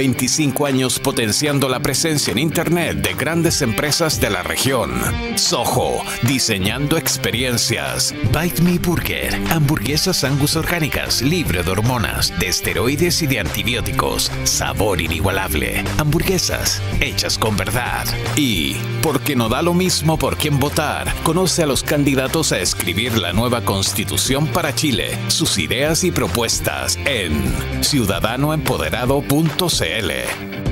25 años potenciando la presencia en Internet de grandes empresas de la región. Soho, diseñando experiencias. Bite Me Burger, hamburguesas Angus orgánicas, libre de hormonas, de esteroides y de antibióticos. Sabor inigualable. Hamburguesas hechas con verdad. Y, porque no da lo mismo por quién votar, conoce a los candidatos a escribir la nueva Constitución para Chile, sus ideas y propuestas en ciudadanoempoderado.cl.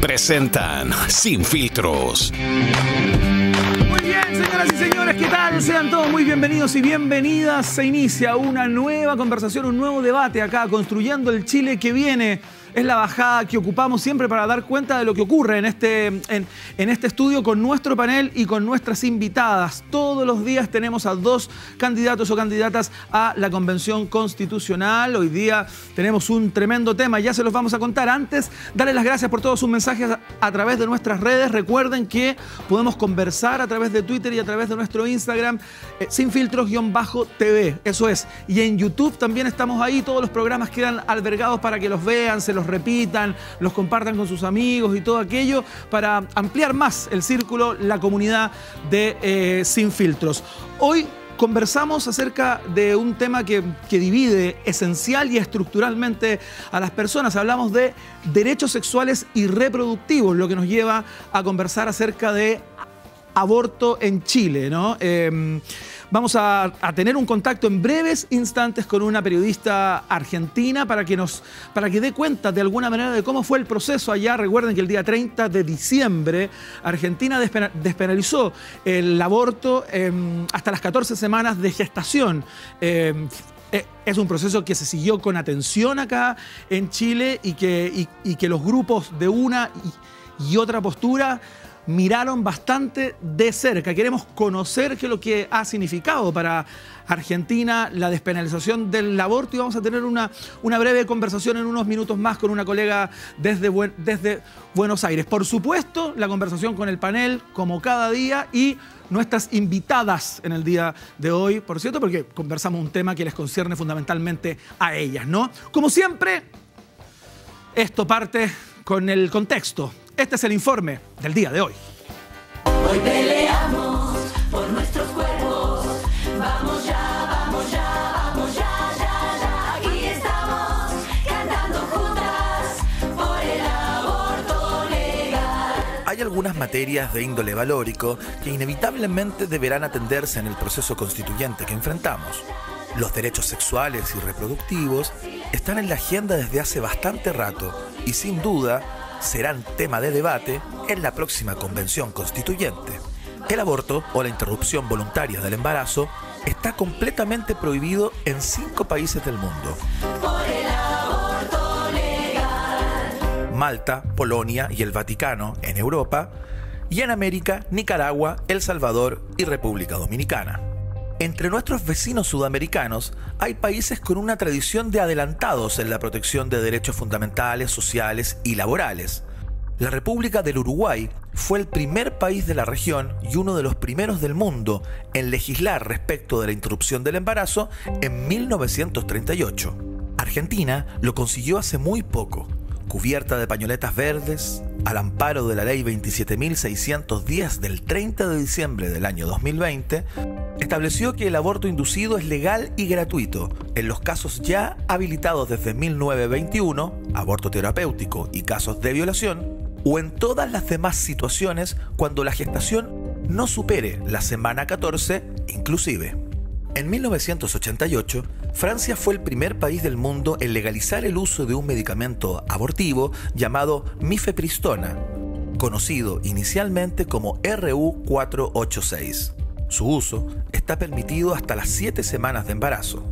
Presentan Sin Filtros. Muy bien, señoras y señores, ¿qué tal? Sean todos muy bienvenidos y bienvenidas. Se inicia una nueva conversación, un nuevo debate acá, construyendo el Chile que viene. Es la bajada que ocupamos siempre para dar cuenta de lo que ocurre en este estudio con nuestro panel y con nuestras invitadas. Todos los días tenemos a dos candidatos o candidatas a la Convención Constitucional. Hoy día tenemos un tremendo tema, ya se los vamos a contar. Antes, darles las gracias por todos sus mensajes a través de nuestras redes. Recuerden que podemos conversar a través de Twitter y a través de nuestro Instagram, sinfiltros-tv, eso es. Y en YouTube también estamos ahí, todos los programas quedan albergados para que los vean, se los repitan, los compartan con sus amigos y todo aquello para ampliar más el círculo, la comunidad de Sin Filtros. Hoy conversamos acerca de un tema que divide esencial y estructuralmente a las personas. Hablamos de derechos sexuales y reproductivos, lo que nos lleva a conversar acerca de aborto en Chile, ¿no? Vamos a tener un contacto en breves instantes con una periodista argentina para que dé cuenta de alguna manera de cómo fue el proceso allá. Recuerden que el día 30 de diciembre Argentina despenalizó el aborto hasta las 14 semanas de gestación. Es un proceso que se siguió con atención acá en Chile y que los grupos de una y otra postura miraron bastante de cerca. Queremos conocer qué es lo que ha significado para Argentina la despenalización del aborto y vamos a tener una breve conversación en unos minutos más con una colega desde Buenos Aires. Por supuesto, la conversación con el panel, como cada día, y nuestras invitadas en el día de hoy, por cierto, porque conversamos un tema que les concierne fundamentalmente a ellas, ¿no? Como siempre, esto parte con el contexto. Este es el informe del día de hoy. Hoy peleamos por nuestros cuerpos. Vamos ya, vamos ya, vamos ya, ya, ya. Aquí estamos cantando juntas por el aborto legal. Hay algunas materias de índole valórico que inevitablemente deberán atenderse en el proceso constituyente que enfrentamos. Los derechos sexuales y reproductivos están en la agenda desde hace bastante rato y sin duda serán tema de debate en la próxima Convención Constituyente. El aborto o la interrupción voluntaria del embarazo está completamente prohibido en 5 países del mundo. Por el aborto legal. Malta, Polonia y el Vaticano en Europa, y en América, Nicaragua, El Salvador y República Dominicana. Entre nuestros vecinos sudamericanos hay países con una tradición de adelantados en la protección de derechos fundamentales, sociales y laborales. La República del Uruguay fue el primer país de la región y uno de los primeros del mundo en legislar respecto de la interrupción del embarazo en 1938. Argentina lo consiguió hace muy poco, cubierta de pañoletas verdes, al amparo de la Ley 27.610 del 30 de diciembre del año 2020, estableció que el aborto inducido es legal y gratuito en los casos ya habilitados desde 1921, aborto terapéutico y casos de violación, o en todas las demás situaciones cuando la gestación no supere la semana 14 inclusive. En 1988, Francia fue el primer país del mundo en legalizar el uso de un medicamento abortivo llamado Mifepristona, conocido inicialmente como RU486. Su uso está permitido hasta las 7 semanas de embarazo.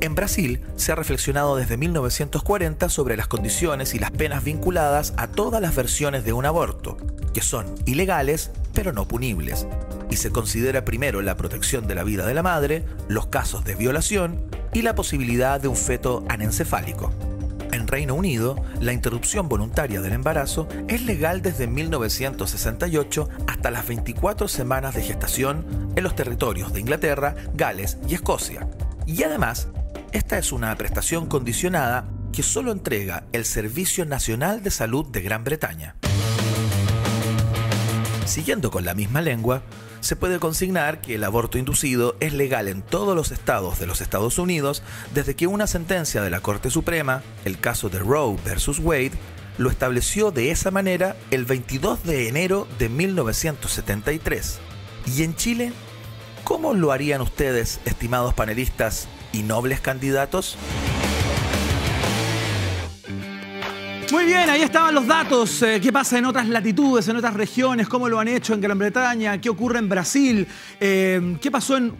En Brasil se ha reflexionado desde 1940 sobre las condiciones y las penas vinculadas a todas las versiones de un aborto, que son ilegales pero no punibles, y se considera primero la protección de la vida de la madre, los casos de violación y la posibilidad de un feto anencefálico. En Reino Unido, la interrupción voluntaria del embarazo es legal desde 1968 hasta las 24 semanas de gestación en los territorios de Inglaterra, Gales y Escocia. Y además, esta es una prestación condicionada que solo entrega el Servicio Nacional de Salud de Gran Bretaña. Siguiendo con la misma lengua, se puede consignar que el aborto inducido es legal en todos los estados de los Estados Unidos desde que una sentencia de la Corte Suprema, el caso de Roe versus Wade, lo estableció de esa manera el 22 de enero de 1973. ¿Y en Chile? ¿Cómo lo harían ustedes, estimados panelistas y nobles candidatos? Muy bien, ahí estaban los datos. ¿Qué pasa en otras latitudes, en otras regiones? ¿Cómo lo han hecho en Gran Bretaña? ¿Qué ocurre en Brasil? ¿Qué pasó en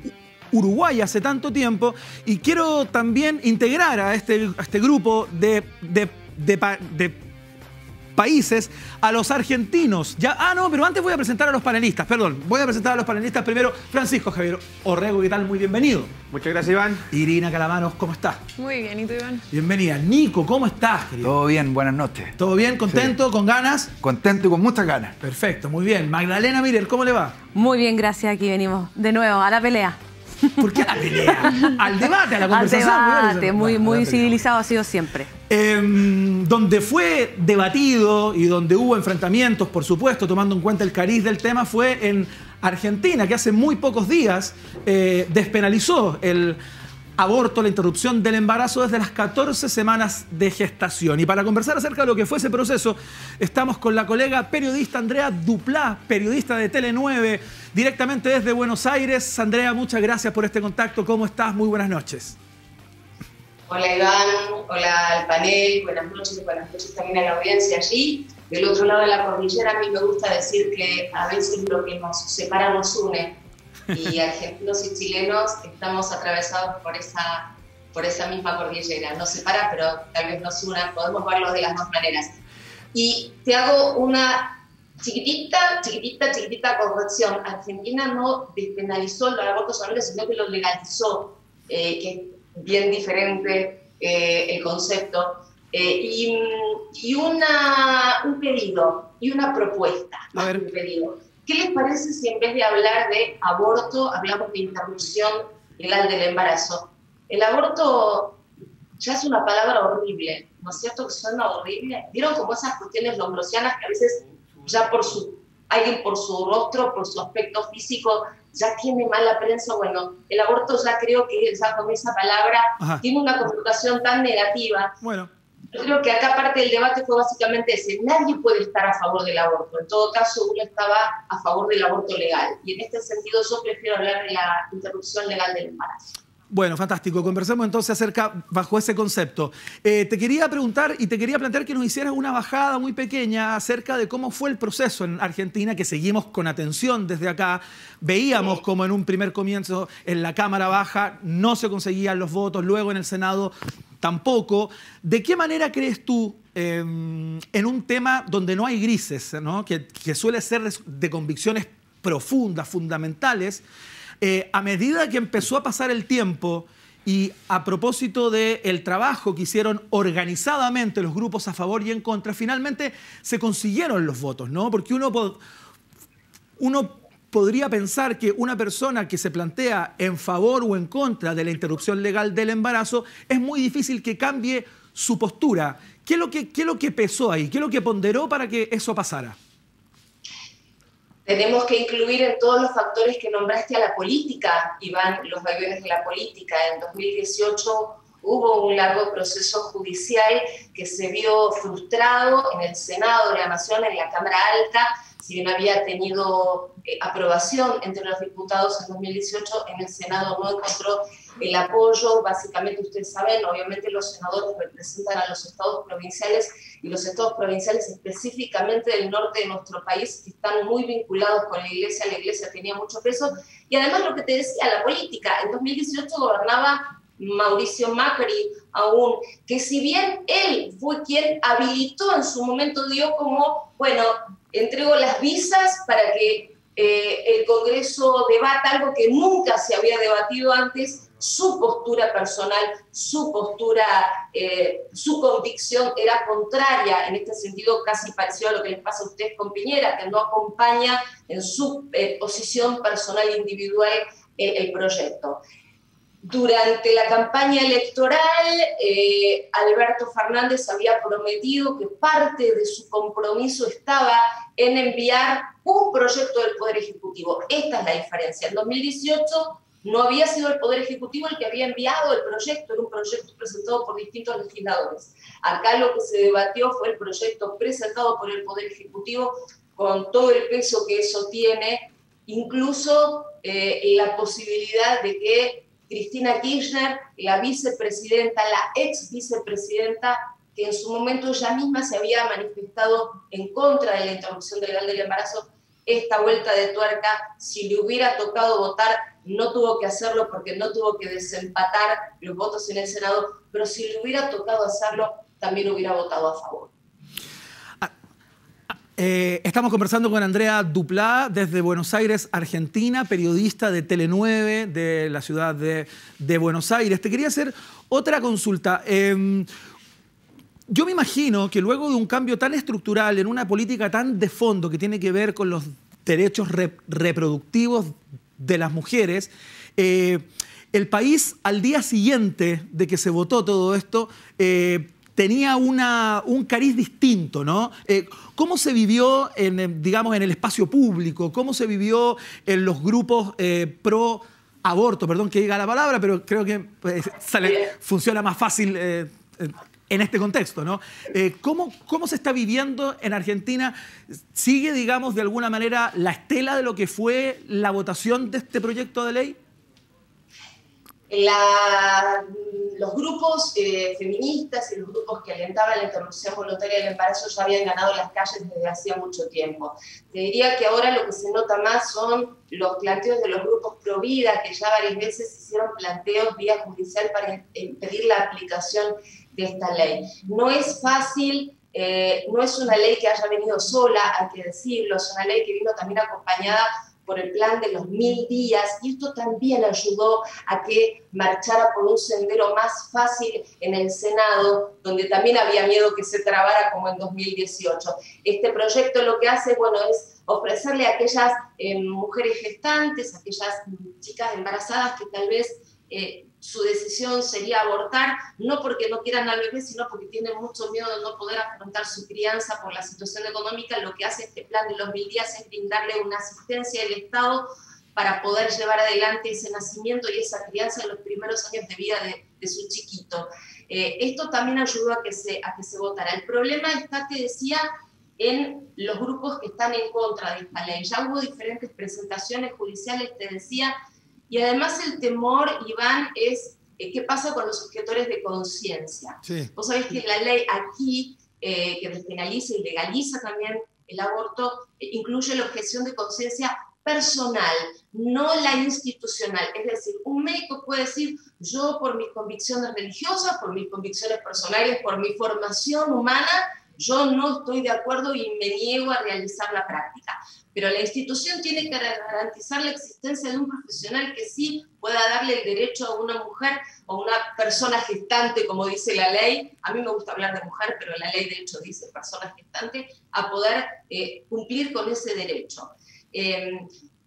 Uruguay hace tanto tiempo? Y quiero también integrar a este grupo de países, a los argentinos. Pero antes voy a presentar a los panelistas, perdón. Voy a presentar a los panelistas primero. Francisco Javier Orrego, ¿qué tal? Muy bienvenido. Muchas gracias, Iván. Irina Karamanos, ¿cómo estás? Muy bien, ¿y tú, Iván? Bienvenida. Nico, ¿cómo estás, querido? Todo bien, buenas noches. ¿Todo bien? ¿Contento? Sí. ¿Con ganas? Contento y con muchas ganas. Perfecto, muy bien. Magdalena Miller, ¿cómo le va? Muy bien, gracias. Aquí venimos de nuevo a la pelea. ¿Por qué a la pelea? Al debate, a la conversación. Al debate, muy civilizado ha sido siempre. Donde fue debatido y donde hubo enfrentamientos, por supuesto, tomando en cuenta el cariz del tema, fue en Argentina, que hace muy pocos días despenalizó el aborto, la interrupción del embarazo desde las 14 semanas de gestación. Y para conversar acerca de lo que fue ese proceso, estamos con la colega periodista Andrea Duplá, periodista de Telenueve, directamente desde Buenos Aires. Andrea, muchas gracias por este contacto. ¿Cómo estás? Muy buenas noches. Hola, Iván. Hola al panel. Buenas noches también a la audiencia allí. Del otro lado de la cordillera, a mí me gusta decir que a veces lo que nos separa nos une. Y argentinos y chilenos estamos atravesados por esa misma cordillera. Nos separa, pero tal vez nos una. Podemos verlo de las dos maneras. Y te hago una chiquitita corrección. Argentina no despenalizó el aborto solamente, sino que lo legalizó, que es bien diferente el concepto. Y un pedido, y una propuesta, más que un pedido. ¿Qué les parece si en vez de hablar de aborto, hablamos de interrupción legal del embarazo? El aborto ya es una palabra horrible, ¿no es cierto que suena horrible? ¿Vieron como esas cuestiones lombrosianas que a veces ya alguien por su rostro, por su aspecto físico, ya tiene mala prensa? Bueno, el aborto ya creo que ya con esa palabra tiene una connotación tan negativa. Bueno. Yo creo que acá parte del debate fue básicamente ese, nadie puede estar a favor del aborto, en todo caso uno estaba a favor del aborto legal, y en este sentido yo prefiero hablar de la interrupción legal del embarazo. Bueno, fantástico, conversemos entonces acerca, bajo ese concepto. Te quería preguntar y te quería plantear que nos hicieras una bajada muy pequeña acerca de cómo fue el proceso en Argentina, que seguimos con atención desde acá. Veíamos como en un primer comienzo en la Cámara Baja no se conseguían los votos, luego en el Senado tampoco. ¿De qué manera crees tú, en un tema donde no hay grises, ¿no? Que suele ser de convicciones profundas, fundamentales, a medida que empezó a pasar el tiempo y a propósito del trabajo que hicieron organizadamente los grupos a favor y en contra, finalmente se consiguieron los votos, ¿no? Porque uno podría pensar que una persona que se plantea en favor o en contra de la interrupción legal del embarazo es muy difícil que cambie su postura. ¿Qué es lo que pesó ahí? ¿Qué es lo que ponderó para que eso pasara? Tenemos que incluir en todos los factores que nombraste a la política, Iván, los vaivenes de la política. En 2018 hubo un largo proceso judicial que se vio frustrado en el Senado de la Nación, en la Cámara Alta. Si bien había tenido aprobación entre los diputados en 2018, en el Senado no encontró el apoyo. Básicamente, ustedes saben, obviamente los senadores representan a los estados provinciales, y los estados provinciales específicamente del norte de nuestro país que están muy vinculados con la iglesia tenía mucho peso. Y además lo que te decía, la política, en 2018 gobernaba Mauricio Macri aún, que si bien él fue quien habilitó en su momento, dio como, bueno, entregó las visas para que el Congreso debata algo que nunca se había debatido antes. Su postura personal, su convicción era contraria, en este sentido casi parecido a lo que les pasa a ustedes con Piñera, que no acompaña en su posición personal individual el proyecto. Durante la campaña electoral, Alberto Fernández había prometido que parte de su compromiso estaba en enviar un proyecto del Poder Ejecutivo. Esta es la diferencia. En 2018 no había sido el Poder Ejecutivo el que había enviado el proyecto, era un proyecto presentado por distintos legisladores. Acá lo que se debatió fue el proyecto presentado por el Poder Ejecutivo, con todo el peso que eso tiene, incluso la posibilidad de que Cristina Kirchner, la vicepresidenta, la ex vicepresidenta, que en su momento ella misma se había manifestado en contra de la interrupción legal del embarazo, esta vuelta de tuerca, si le hubiera tocado votar, no tuvo que hacerlo porque no tuvo que desempatar los votos en el Senado, pero si le hubiera tocado hacerlo, también hubiera votado a favor. Estamos conversando con Andrea Duplá desde Buenos Aires, Argentina, periodista de Telenueve, de la ciudad de Buenos Aires. Te quería hacer otra consulta. Yo me imagino que luego de un cambio tan estructural en una política tan de fondo que tiene que ver con los derechos reproductivos de las mujeres, el país al día siguiente de que se votó todo esto tenía un cariz distinto, ¿no? ¿Cómo se vivió, digamos, en el espacio público? ¿Cómo se vivió en los grupos pro aborto? Perdón que diga la palabra, pero creo que pues, funciona más fácil en este contexto, ¿no? ¿Cómo se está viviendo en Argentina? ¿Sigue, digamos, de alguna manera la estela de lo que fue la votación de este proyecto de ley? Los grupos feministas y los grupos que alentaban la interrupción voluntaria del embarazo ya habían ganado las calles desde hacía mucho tiempo. Te diría que ahora lo que se nota más son los planteos de los grupos pro vida, que ya varias veces hicieron planteos vía judicial para impedir la aplicación de esta ley. No es fácil. No es una ley que haya venido sola, hay que decirlo, es una ley que vino también acompañada por el plan de los 1000 días, y esto también ayudó a que marchara por un sendero más fácil en el Senado, donde también había miedo que se trabara como en 2018. Este proyecto lo que hace, bueno, es ofrecerle a aquellas mujeres gestantes, a aquellas chicas embarazadas que tal vez su decisión sería abortar, no porque no quieran al bebé, sino porque tienen mucho miedo de no poder afrontar su crianza por la situación económica. Lo que hace este plan de los 1000 días es brindarle una asistencia del Estado para poder llevar adelante ese nacimiento y esa crianza en los primeros años de vida de su chiquito. Esto también ayudó a que se votara. El problema está, te decía, en los grupos que están en contra de esta ley. Ya hubo diferentes presentaciones judiciales, te decía. Y además el temor, Iván, es qué pasa con los objetores de conciencia. Sí. Vos sabés que la ley aquí, que despenaliza y legaliza también el aborto, incluye la objeción de conciencia personal, no la institucional. Es decir, un médico puede decir, yo por mis convicciones religiosas, por mis convicciones personales, por mi formación humana, yo no estoy de acuerdo y me niego a realizar la práctica. Pero la institución tiene que garantizar la existencia de un profesional que sí pueda darle el derecho a una mujer o a una persona gestante, como dice la ley, a mí me gusta hablar de mujer, pero la ley de hecho dice persona gestante, a poder cumplir con ese derecho.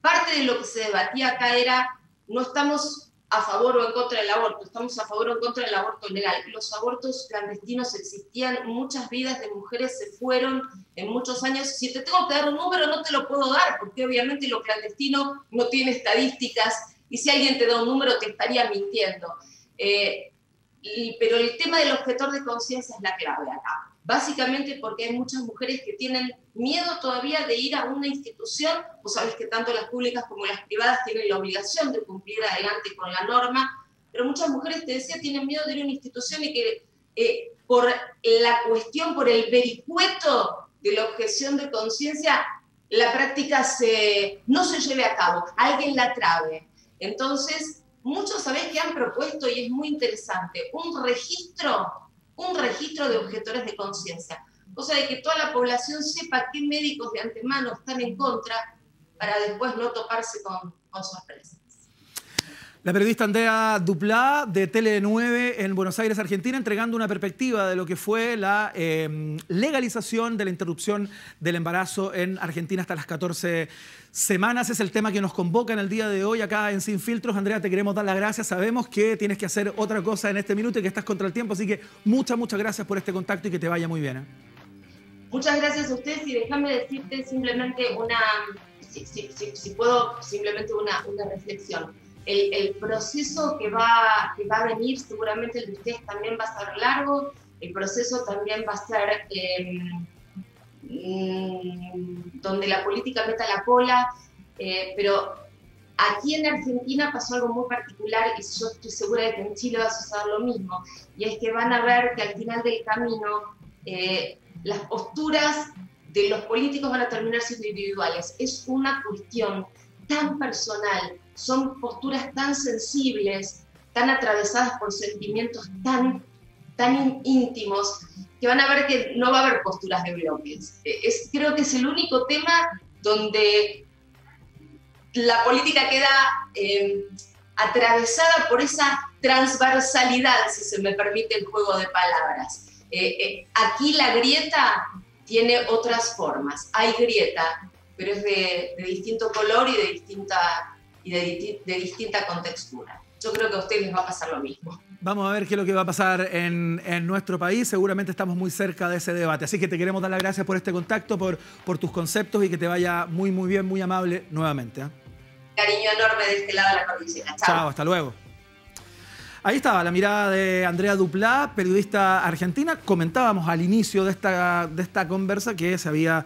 Parte de lo que se debatía acá era, no estamos a favor o en contra del aborto, estamos a favor o en contra del aborto legal. Los abortos clandestinos existían, muchas vidas de mujeres se fueron en muchos años. Si te tengo que dar un número, no te lo puedo dar, porque obviamente lo clandestino no tiene estadísticas, y si alguien te da un número te estaría mintiendo. Pero el tema del objetor de conciencia es la clave acá, básicamente porque hay muchas mujeres que tienen miedo todavía de ir a una institución. Vos sabés que tanto las públicas como las privadas tienen la obligación de cumplir adelante con la norma, pero muchas mujeres, te decía, tienen miedo de ir a una institución y que por la cuestión, por el vericueto de la objeción de conciencia, la práctica no se lleve a cabo, alguien la trabe. Entonces, muchos sabéis que han propuesto, y es muy interesante, un registro de objetores de conciencia. O sea, de que toda la población sepa qué médicos de antemano están en contra, para después no toparse con sorpresas. La periodista Andrea Duplá de Telenueve en Buenos Aires, Argentina, entregando una perspectiva de lo que fue la legalización de la interrupción del embarazo en Argentina hasta las 14 semanas. Es el tema que nos convoca en el día de hoy acá en Sin Filtros. Andrea, te queremos dar las gracias. Sabemos que tienes que hacer otra cosa en este minuto y que estás contra el tiempo, así que muchas gracias por este contacto y que te vaya muy bien. Muchas gracias a ustedes y déjame decirte simplemente una, si puedo, simplemente una reflexión. El proceso que va a venir, seguramente el de ustedes también va a ser largo, el proceso también va a ser donde la política meta la cola, pero aquí en Argentina pasó algo muy particular y yo estoy segura de que en Chile va a suceder lo mismo, y es que van a ver que al final del camino las posturas de los políticos van a terminar siendo individuales. Es una cuestión tan personal, son posturas tan sensibles, tan atravesadas por sentimientos tan íntimos, que van a ver que no va a haber posturas de bloques. Creo que es el único tema donde la política queda atravesada por esa transversalidad, si se me permite el juego de palabras. Aquí la grieta tiene otras formas, hay grieta, pero es de distinto color y de distinta contextura. Yo creo que a ustedes les va a pasar lo mismo. Vamos a ver qué es lo que va a pasar en nuestro país. Seguramente estamos muy cerca de ese debate. Así que te queremos dar las gracias por este contacto, por tus conceptos y que te vaya muy bien, muy amable nuevamente. Cariño enorme de este lado de la cordillera. Chao. Chao, hasta luego. Ahí estaba la mirada de Andrea Duplá, periodista argentina. Comentábamos al inicio de esta conversa que se había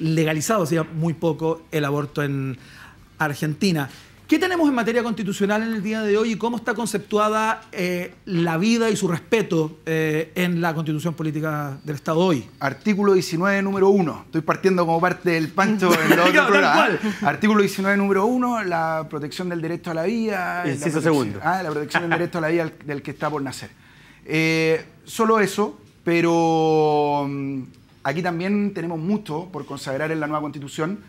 legalizado, hacía muy poco, el aborto en Argentina. ¿Qué tenemos en materia constitucional en el día de hoy y cómo está conceptuada la vida y su respeto en la Constitución Política del Estado hoy? Artículo 19, número 1. Estoy partiendo como parte del pancho en el otro programa. Artículo 19, número 1, la protección del derecho a la vida. Inciso segundo. La protección del derecho a la vida del que está por nacer. Solo eso, pero aquí también tenemos mucho por consagrar en la nueva Constitución.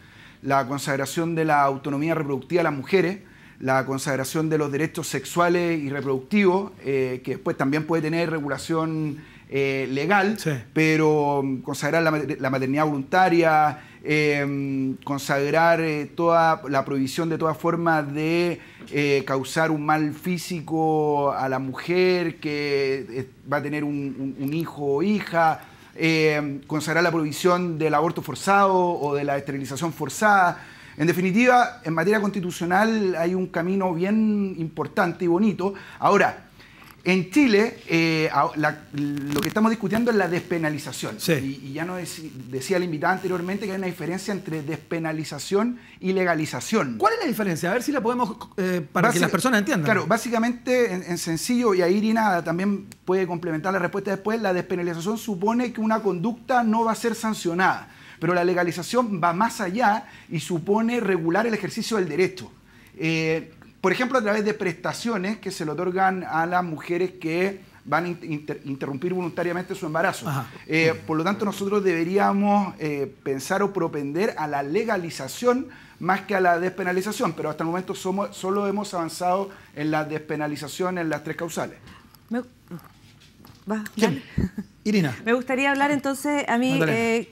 La consagración de la autonomía reproductiva de las mujeres, la consagración de los derechos sexuales y reproductivos, que después también puede tener regulación legal, sí, pero consagrar la maternidad voluntaria, consagrar toda la prohibición de toda forma de causar un mal físico a la mujer que va a tener un hijo o hija. Consagrar la prohibición del aborto forzado o de la esterilización forzada. En definitiva, en materia constitucional hay un camino bien importante y bonito. Ahora, en Chile lo que estamos discutiendo es la despenalización. Sí. Y ya nos decía la invitada anteriormente que hay una diferencia entre despenalización y legalización. ¿Cuál es la diferencia? A ver si la podemos, para que las personas entiendan. Claro, básicamente, en sencillo, y ahí Irina también puede complementar la respuesta después, la despenalización supone que una conducta no va a ser sancionada, pero la legalización va más allá y supone regular el ejercicio del derecho. Por ejemplo, a través de prestaciones que se le otorgan a las mujeres que van a interrumpir voluntariamente su embarazo. Por lo tanto, nosotros deberíamos pensar o propender a la legalización más que a la despenalización, pero hasta el momento solo hemos avanzado en la despenalización en las tres causales. ¿Quién? Irina. Me gustaría hablar entonces, a mí, me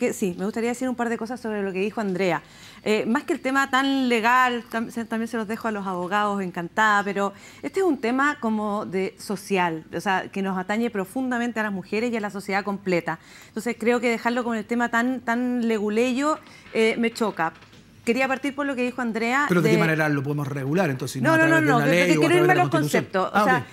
gustaría decir un par de cosas sobre lo que dijo Andrea. Más que el tema tan legal, también se los dejo a los abogados, encantada, pero este es un tema como de social, o sea, que nos atañe profundamente a las mujeres y a la sociedad completa. Entonces creo que dejarlo con el tema tan leguleyo me choca. Quería partir por lo que dijo Andrea. ¿Pero de qué manera lo podemos regular entonces? No, quiero irme a los conceptos. O sea,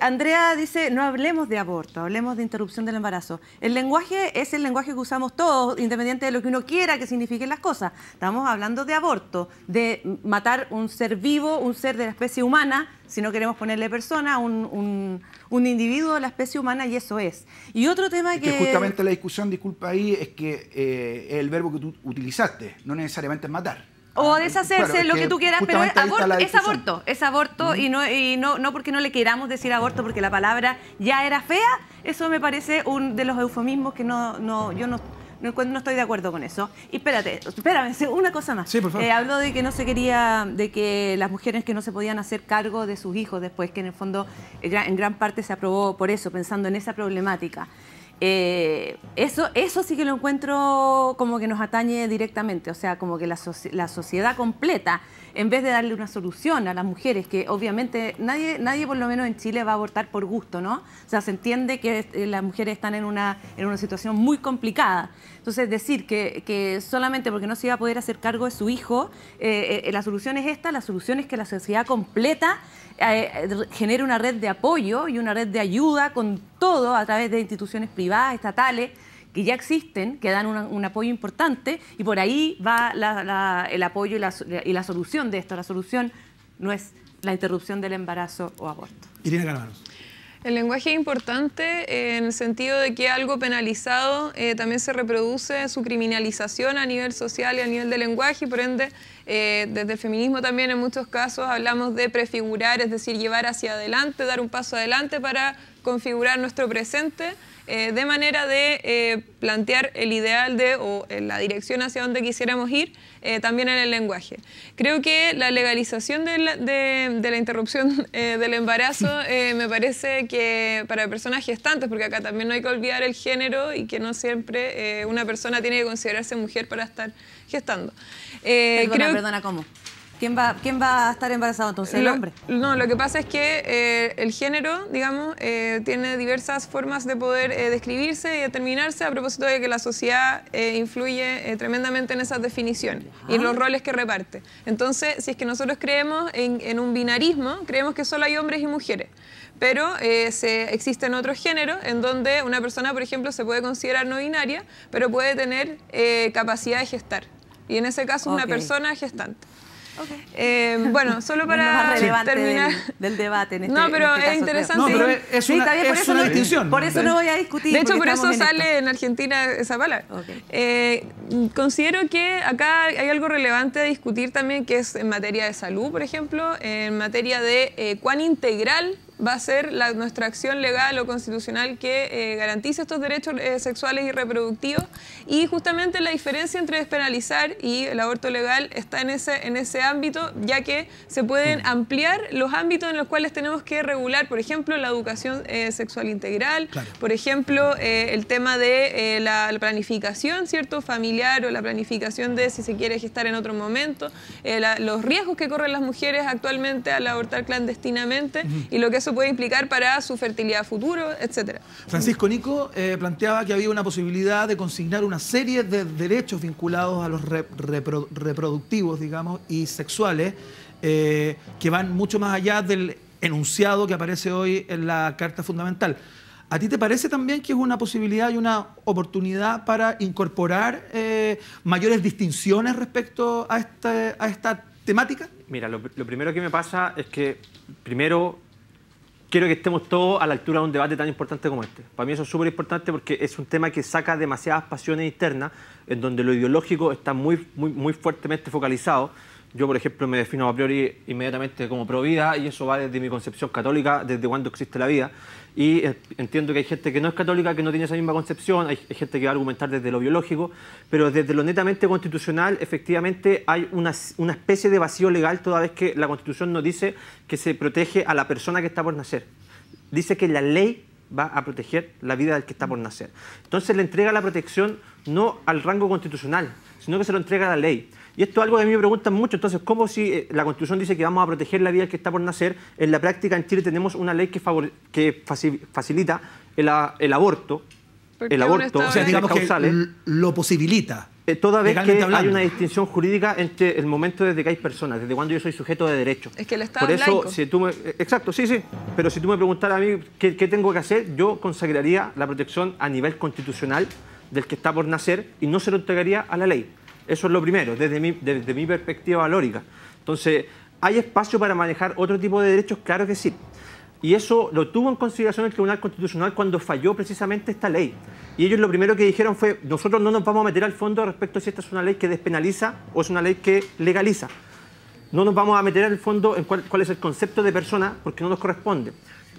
Andrea dice, no hablemos de aborto, hablemos de interrupción del embarazo. El lenguaje es el lenguaje que usamos todos, independiente de lo que uno quiera que signifiquen las cosas. Estamos hablando de aborto, de matar un ser vivo, un ser de la especie humana, si no queremos ponerle persona, un individuo de la especie humana, y eso es. Y otro tema que justamente la discusión, disculpa ahí, es que el verbo que tú utilizaste, no necesariamente es matar. O deshacerse, claro, lo que tú quieras, pero es aborto, y no porque no le queramos decir aborto, porque la palabra ya era fea, eso me parece un de los eufemismos que no, no, yo no, no estoy de acuerdo con eso. Y espérame, una cosa más. Sí, por favor. Habló de que no se quería, de que las mujeres que no se podían hacer cargo de sus hijos después, que en el fondo en gran parte se aprobó por eso, pensando en esa problemática. Eso sí que lo encuentro como que nos atañe directamente, o sea, como que la sociedad completa, en vez de darle una solución a las mujeres, que obviamente nadie por lo menos en Chile va a abortar por gusto, ¿no? O sea, se entiende que las mujeres están en una situación muy complicada. Entonces, decir que solamente porque no se iba a poder hacer cargo de su hijo, la solución es esta, la solución es que la sociedad completa genere una red de apoyo y una red de ayuda con todo a través de instituciones privadas, estatales, que ya existen, que dan un apoyo importante, y por ahí va el apoyo y la solución de esto. La solución no es la interrupción del embarazo o aborto. Irina Karamanos. El lenguaje es importante en el sentido de que algo penalizado también se reproduce su criminalización a nivel social y a nivel de lenguaje, y por ende desde el feminismo también en muchos casos hablamos de prefigurar, es decir, llevar hacia adelante, dar un paso adelante para configurar nuestro presente de manera de plantear el ideal de o la dirección hacia donde quisiéramos ir también en el lenguaje. Creo que la legalización de la interrupción del embarazo me parece que para personas gestantes, porque acá también no hay que olvidar el género y que no siempre una persona tiene que considerarse mujer para estar gestando. Perdona, ¿cómo? ¿Quién va a estar embarazado entonces? ¿El hombre? No, lo que pasa es que el género, digamos, tiene diversas formas de poder describirse y determinarse a propósito de que la sociedad influye tremendamente en esas definiciones y en los roles que reparte. Entonces, si es que nosotros creemos en un binarismo, creemos que solo hay hombres y mujeres. Pero existen otros géneros en donde una persona, por ejemplo, se puede considerar no binaria, pero puede tener capacidad de gestar. Y en ese caso, una persona gestante. Okay. Bueno, solo para terminar del debate en este, no, pero en este es interesante. No, pero es una, sí, es una distinción. Por eso no voy a discutir. De hecho, por eso sale en Argentina esa palabra. Okay. Considero que acá hay algo relevante a discutir también, que es en materia de salud, por ejemplo, en materia de cuán integral va a ser nuestra acción legal o constitucional que garantice estos derechos sexuales y reproductivos, y justamente la diferencia entre despenalizar y el aborto legal está en ese ámbito, ya que se pueden ampliar los ámbitos en los cuales tenemos que regular, por ejemplo, la educación sexual integral, claro. Por ejemplo, el tema de la planificación, ¿cierto?, familiar, o la planificación de si se quiere gestar en otro momento, los riesgos que corren las mujeres actualmente al abortar clandestinamente, y lo que eso puede implicar para su fertilidad futuro, etcétera. Francisco Nico planteaba que había una posibilidad de consignar una serie de derechos vinculados a los reproductivos, digamos, y sexuales, que van mucho más allá del enunciado que aparece hoy en la Carta Fundamental. ¿A ti te parece también que es una posibilidad y una oportunidad para incorporar mayores distinciones respecto a esta temática? Mira, lo primero que me pasa es que, primero, quiero que estemos todos a la altura de un debate tan importante como este. Para mí eso es súper importante porque es un tema que saca demasiadas pasiones internas, en donde lo ideológico está muy fuertemente focalizado. Yo, por ejemplo, me defino a priori inmediatamente como pro vida, y eso va desde mi concepción católica, desde cuando existe la vida. Y entiendo que hay gente que no es católica, que no tiene esa misma concepción, hay gente que va a argumentar desde lo biológico, pero desde lo netamente constitucional, efectivamente, hay una especie de vacío legal toda vez que la Constitución nos dice que se protege a la persona que está por nacer. Dice que la ley va a proteger la vida del que está por nacer. Entonces le entrega la protección no al rango constitucional, sino que se lo entrega a la ley. Y esto es algo que a mí me preguntan mucho. Entonces, ¿cómo si la Constitución dice que vamos a proteger la vida del que está por nacer? En la práctica, en Chile tenemos una ley que facilita el aborto. Porque el aborto, o sea, digamos que lo posibilita. Toda vez que hay una distinción jurídica entre el momento desde que hay personas, desde cuando yo soy sujeto de derecho. Es que el Estado es laico. Por eso, si tú me... Exacto, sí, sí. Pero si tú me preguntaras a mí qué tengo que hacer, yo consagraría la protección a nivel constitucional del que está por nacer y no se lo entregaría a la ley. Eso es lo primero, desde mi perspectiva valórica. Entonces, ¿hay espacio para manejar otro tipo de derechos? Claro que sí. Y eso lo tuvo en consideración el Tribunal Constitucional cuando falló precisamente esta ley. Y ellos lo primero que dijeron fue, nosotros no nos vamos a meter al fondo respecto a si esta es una ley que despenaliza o es una ley que legaliza. No nos vamos a meter al fondo en cuál es el concepto de persona porque no nos corresponde.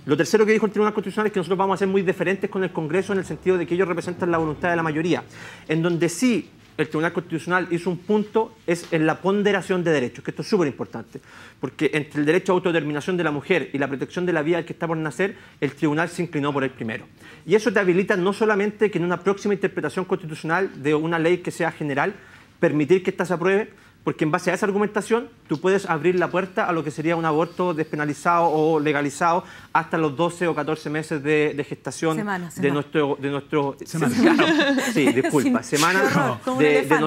Lo tercero que dijo el Tribunal Constitucional es que nosotros vamos a ser muy deferentes con el Congreso en el sentido de que ellos representan la voluntad de la mayoría. En donde sí el Tribunal Constitucional hizo un punto es en la ponderación de derechos, que esto es súper importante, porque entre el derecho a autodeterminación de la mujer y la protección de la vida del que está por nacer, el Tribunal se inclinó por el primero. Y eso te habilita no solamente que en una próxima interpretación constitucional de una ley que sea general, permitir que ésta se apruebe, porque en base a esa argumentación tú puedes abrir la puerta a lo que sería un aborto despenalizado o legalizado hasta los 12 o 14 meses de gestación de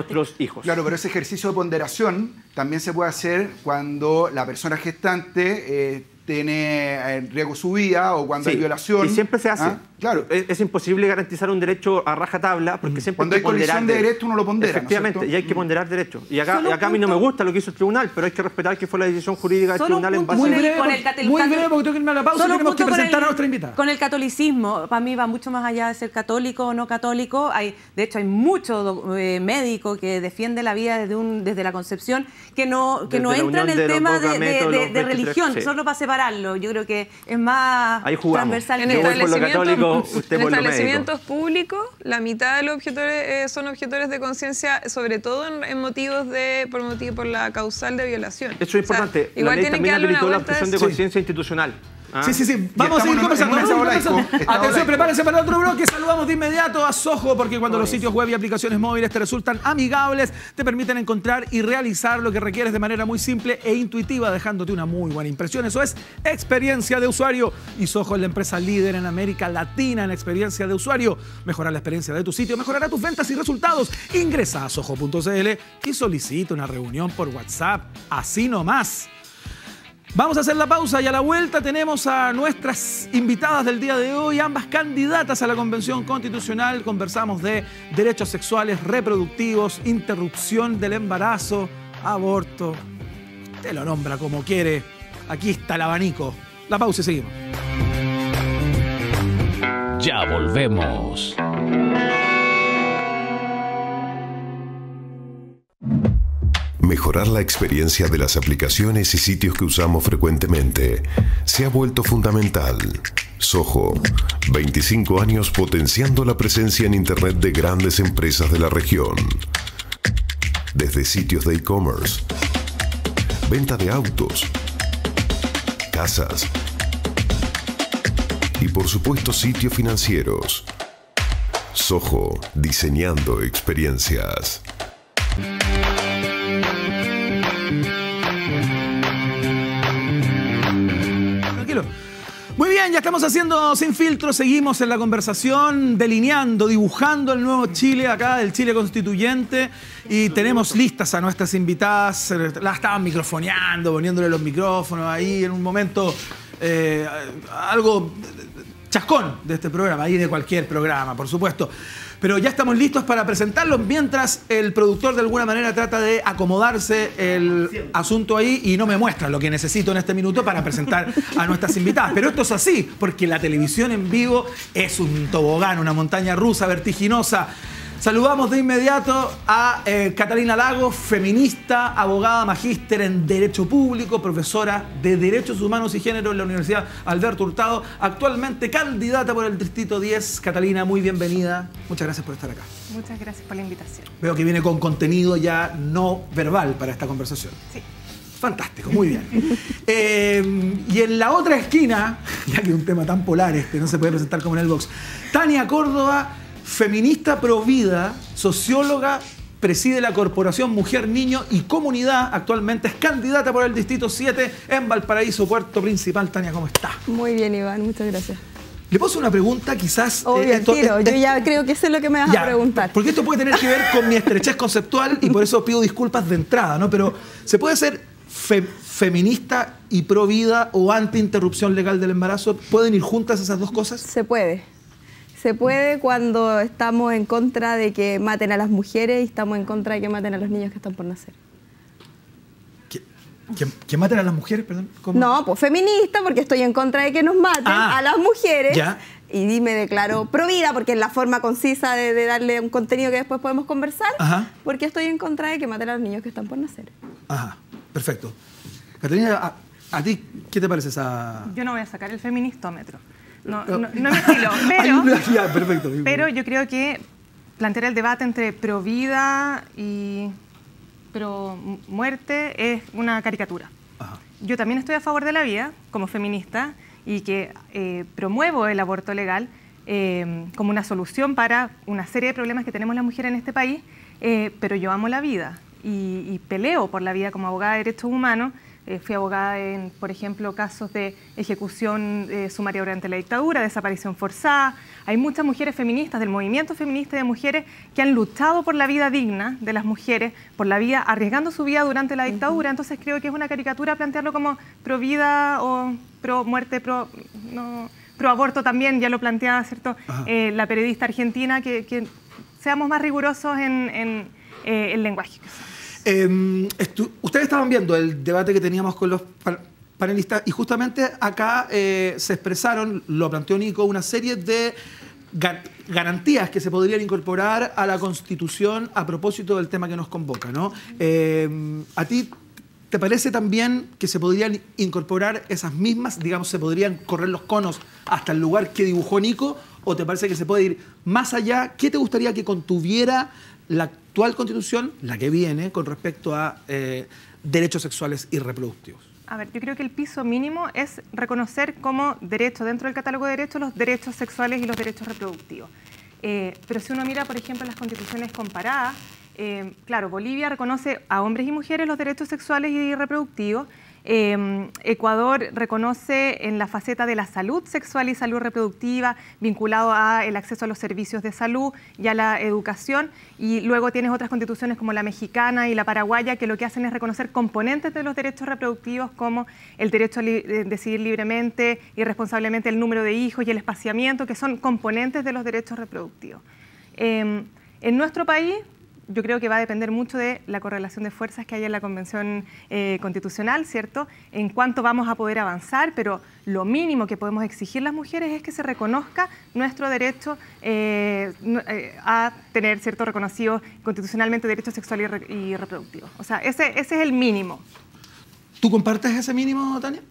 nuestros hijos. Claro, pero ese ejercicio de ponderación también se puede hacer cuando la persona gestante tiene en riesgo su vida o cuando hay violación. Y siempre se hace. ¿Ah? Claro. Es imposible garantizar un derecho a rajatabla porque siempre cuando hay colisión de derechos uno lo pondera. Efectivamente, ¿no? Y hay que ponderar derechos. Y acá a mí no me gusta lo que hizo el tribunal, pero hay que respetar que fue la decisión jurídica del tribunal en base a... Muy breve, porque tengo que irme a la pausa y tenemos que presentar a nuestra invitada. Con el catolicismo, para mí va mucho más allá de ser católico o no católico. De hecho, hay mucho médico que defiende la vida desde la concepción que no entra en el tema de religión, solo para separar. Yo creo que es más transversal. En establecimientos públicos, la mitad de los objetores son objetores de conciencia, sobre todo en motivos por la causal de violación. Eso es importante. Igual tienen que darle una vuelta. La objeción de conciencia institucional. Ah. Sí. Vamos a seguir conversando. Atención, prepárense para otro bloque. Saludamos de inmediato a Soho, porque cuando los sitios web y aplicaciones móviles te resultan amigables, te permiten encontrar y realizar lo que requieres de manera muy simple e intuitiva, dejándote una muy buena impresión. Eso es experiencia de usuario. Y Soho es la empresa líder en América Latina en experiencia de usuario. Mejorar la experiencia de tu sitio, mejorará tus ventas y resultados. Ingresa a soho.cl y solicita una reunión por WhatsApp. Así nomás. Vamos a hacer la pausa y a la vuelta tenemos a nuestras invitadas del día de hoy, ambas candidatas a la Convención Constitucional. Conversamos de derechos sexuales, reproductivos, interrupción del embarazo, aborto. Te lo nombra como quiere. Aquí está el abanico. La pausa y seguimos. Ya volvemos. Mejorar la experiencia de las aplicaciones y sitios que usamos frecuentemente se ha vuelto fundamental. Soho, 25 años potenciando la presencia en Internet de grandes empresas de la región. Desde sitios de e-commerce, venta de autos, casas y por supuesto sitios financieros. Soho, diseñando experiencias. Muy bien, ya estamos haciendo Sin Filtros, seguimos en la conversación, delineando, dibujando el nuevo Chile acá, el Chile constituyente, y tenemos listas a nuestras invitadas, las estaban microfoneando, poniéndole los micrófonos ahí en un momento, algo chascón de este programa, ahí de cualquier programa, por supuesto. Pero ya estamos listos para presentarlos mientras el productor de alguna manera trata de acomodarse el asunto ahí y no me muestra lo que necesito en este minuto para presentar a nuestras invitadas. Pero esto es así, porque la televisión en vivo es un tobogán, una montaña rusa vertiginosa. Saludamos de inmediato a Catalina Lagos, feminista, abogada, magíster en Derecho Público, profesora de Derechos Humanos y Género en la Universidad Alberto Hurtado, actualmente candidata por el Distrito 10. Catalina, muy bienvenida. Muchas gracias por estar acá. Muchas gracias por la invitación. Veo que viene con contenido ya no verbal para esta conversación. Sí. Fantástico, muy bien. Y en la otra esquina, ya que es un tema tan polar este, no se puede presentar como en el box, Tania Córdova, feminista provida, socióloga, preside la Corporación Mujer, Niño y Comunidad. Actualmente es candidata por el Distrito 7 en Valparaíso, Puerto Principal. Tania, ¿cómo está? Muy bien, Iván, muchas gracias. Le paso una pregunta, quizás... Obvio, yo ya creo que eso es lo que me vas a preguntar. Porque esto puede tener que ver con mi estrechez conceptual y por eso pido disculpas de entrada, ¿no? Pero ¿se puede ser feminista y provida o anti-interrupción legal del embarazo? ¿Pueden ir juntas esas dos cosas? Se puede. Se puede cuando estamos en contra de que maten a las mujeres y estamos en contra de que maten a los niños que están por nacer. ¿Que maten a las mujeres? Perdón. ¿Cómo? No, pues feminista, porque estoy en contra de que nos maten a las mujeres. Ya. Y me declaro provida, porque es la forma concisa de darle un contenido que después podemos conversar. Ajá. Porque estoy en contra de que maten a los niños que están por nacer. Ajá, perfecto. Catalina, ¿A ti qué te parece esa...? Yo no voy a sacar el feministómetro. No me estilo, pero... ya, perfecto. Pero yo creo que plantear el debate entre pro vida y pro muerte es una caricatura. Ajá. Yo también estoy a favor de la vida como feminista y que promuevo el aborto legal como una solución para una serie de problemas que tenemos las mujeres en este país, pero yo amo la vida y peleo por la vida como abogada de derechos humanos. Fui abogada en, por ejemplo, casos de ejecución sumaria durante la dictadura, desaparición forzada. Hay muchas mujeres feministas del movimiento feminista y de mujeres que han luchado por la vida digna de las mujeres, por la vida, arriesgando su vida durante la dictadura. Entonces creo que es una caricatura plantearlo como pro vida o pro muerte, pro, no, pro aborto también, ya lo planteaba, ¿cierto? La periodista argentina, que seamos más rigurosos en el lenguaje. Ustedes estaban viendo el debate que teníamos con los panelistas y justamente acá se expresaron, lo planteó Nico, una serie de garantías que se podrían incorporar a la Constitución a propósito del tema que nos convoca, ¿no? ¿A ti te parece también que se podrían incorporar esas mismas, digamos, se podrían correr los conos hasta el lugar que dibujó Nico, o te parece que se puede ir más allá? ¿Qué te gustaría que contuviera la actual Constitución, la que viene, con respecto a derechos sexuales y reproductivos? A ver, yo creo que el piso mínimo es reconocer como derecho, dentro del catálogo de derechos, los derechos sexuales y los derechos reproductivos. Pero si uno mira, por ejemplo, las constituciones comparadas, claro, Bolivia reconoce a hombres y mujeres los derechos sexuales y reproductivos. Ecuador reconoce en la faceta de la salud sexual y salud reproductiva, vinculado al acceso a los servicios de salud y a la educación, y luego tienes otras constituciones como la mexicana y la paraguaya que lo que hacen es reconocer componentes de los derechos reproductivos como el derecho a decidir libremente y responsablemente el número de hijos y el espaciamiento, que son componentes de los derechos reproductivos. En nuestro país, yo creo que va a depender mucho de la correlación de fuerzas que haya en la Convención Constitucional, ¿cierto? En cuánto vamos a poder avanzar, pero lo mínimo que podemos exigir las mujeres es que se reconozca nuestro derecho a tener, ¿cierto?, reconocidos constitucionalmente derechos sexuales y reproductivos. O sea, ese es el mínimo. ¿Tú compartes ese mínimo, Tania?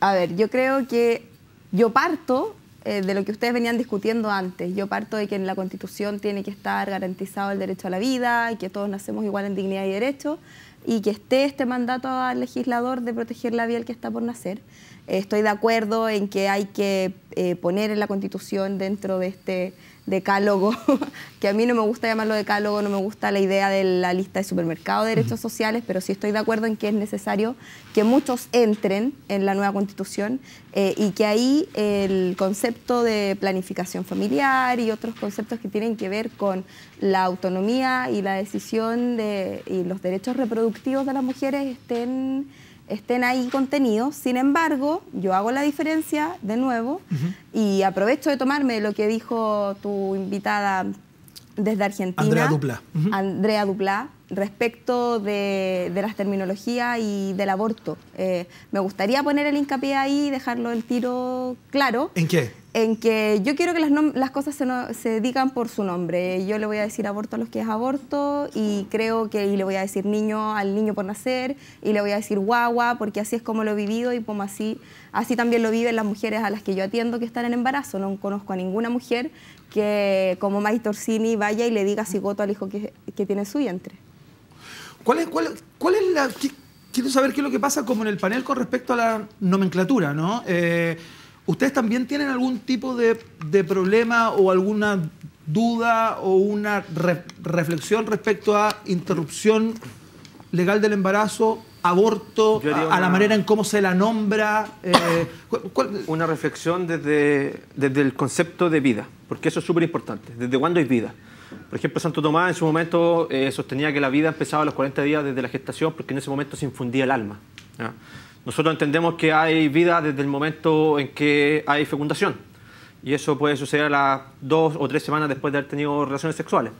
A ver, yo creo que yo parto de lo que ustedes venían discutiendo antes. Yo parto de que en la Constitución tiene que estar garantizado el derecho a la vida, que todos nacemos igual en dignidad y derechos, y que esté este mandato al legislador de proteger la vida del que está por nacer. Estoy de acuerdo en que hay que poner en la Constitución, dentro de este decálogo, que a mí no me gusta llamarlo decálogo, no me gusta la idea de la lista de supermercado de derechos sociales, pero sí estoy de acuerdo en que es necesario que muchos entren en la nueva Constitución y que ahí el concepto de planificación familiar y otros conceptos que tienen que ver con la autonomía y la decisión y los derechos reproductivos de las mujeres estén ahí contenidos. Sin embargo, yo hago la diferencia de nuevo y aprovecho de tomarme lo que dijo tu invitada desde Argentina, Andrea Duplá, respecto de las terminologías y del aborto. Me gustaría poner el hincapié ahí y dejarlo el tiro claro. ¿En qué? En que yo quiero que las cosas se digan por su nombre. Yo le voy a decir aborto a los que es aborto, y creo que le voy a decir niño al niño por nacer, y le voy a decir guagua, porque así es como lo he vivido y como así también lo viven las mujeres a las que yo atiendo que están en embarazo. No conozco a ninguna mujer que, como Maite Orsini, vaya y le diga cigoto al hijo que tiene en su vientre. Quiero saber qué es lo que pasa como en el panel con respecto a la nomenclatura, ¿no? ¿Ustedes también tienen algún tipo de problema o alguna duda o una reflexión respecto a interrupción legal del embarazo, aborto, a la manera en cómo se la nombra? Una reflexión desde el concepto de vida, porque eso es súper importante. ¿Desde cuándo hay vida? Por ejemplo, Santo Tomás en su momento sostenía que la vida empezaba a los 40 días desde la gestación, porque en ese momento se infundía el alma, ¿ya? Nosotros entendemos que hay vida desde el momento en que hay fecundación, y eso puede suceder a las 2 o 3 semanas después de haber tenido relaciones sexuales.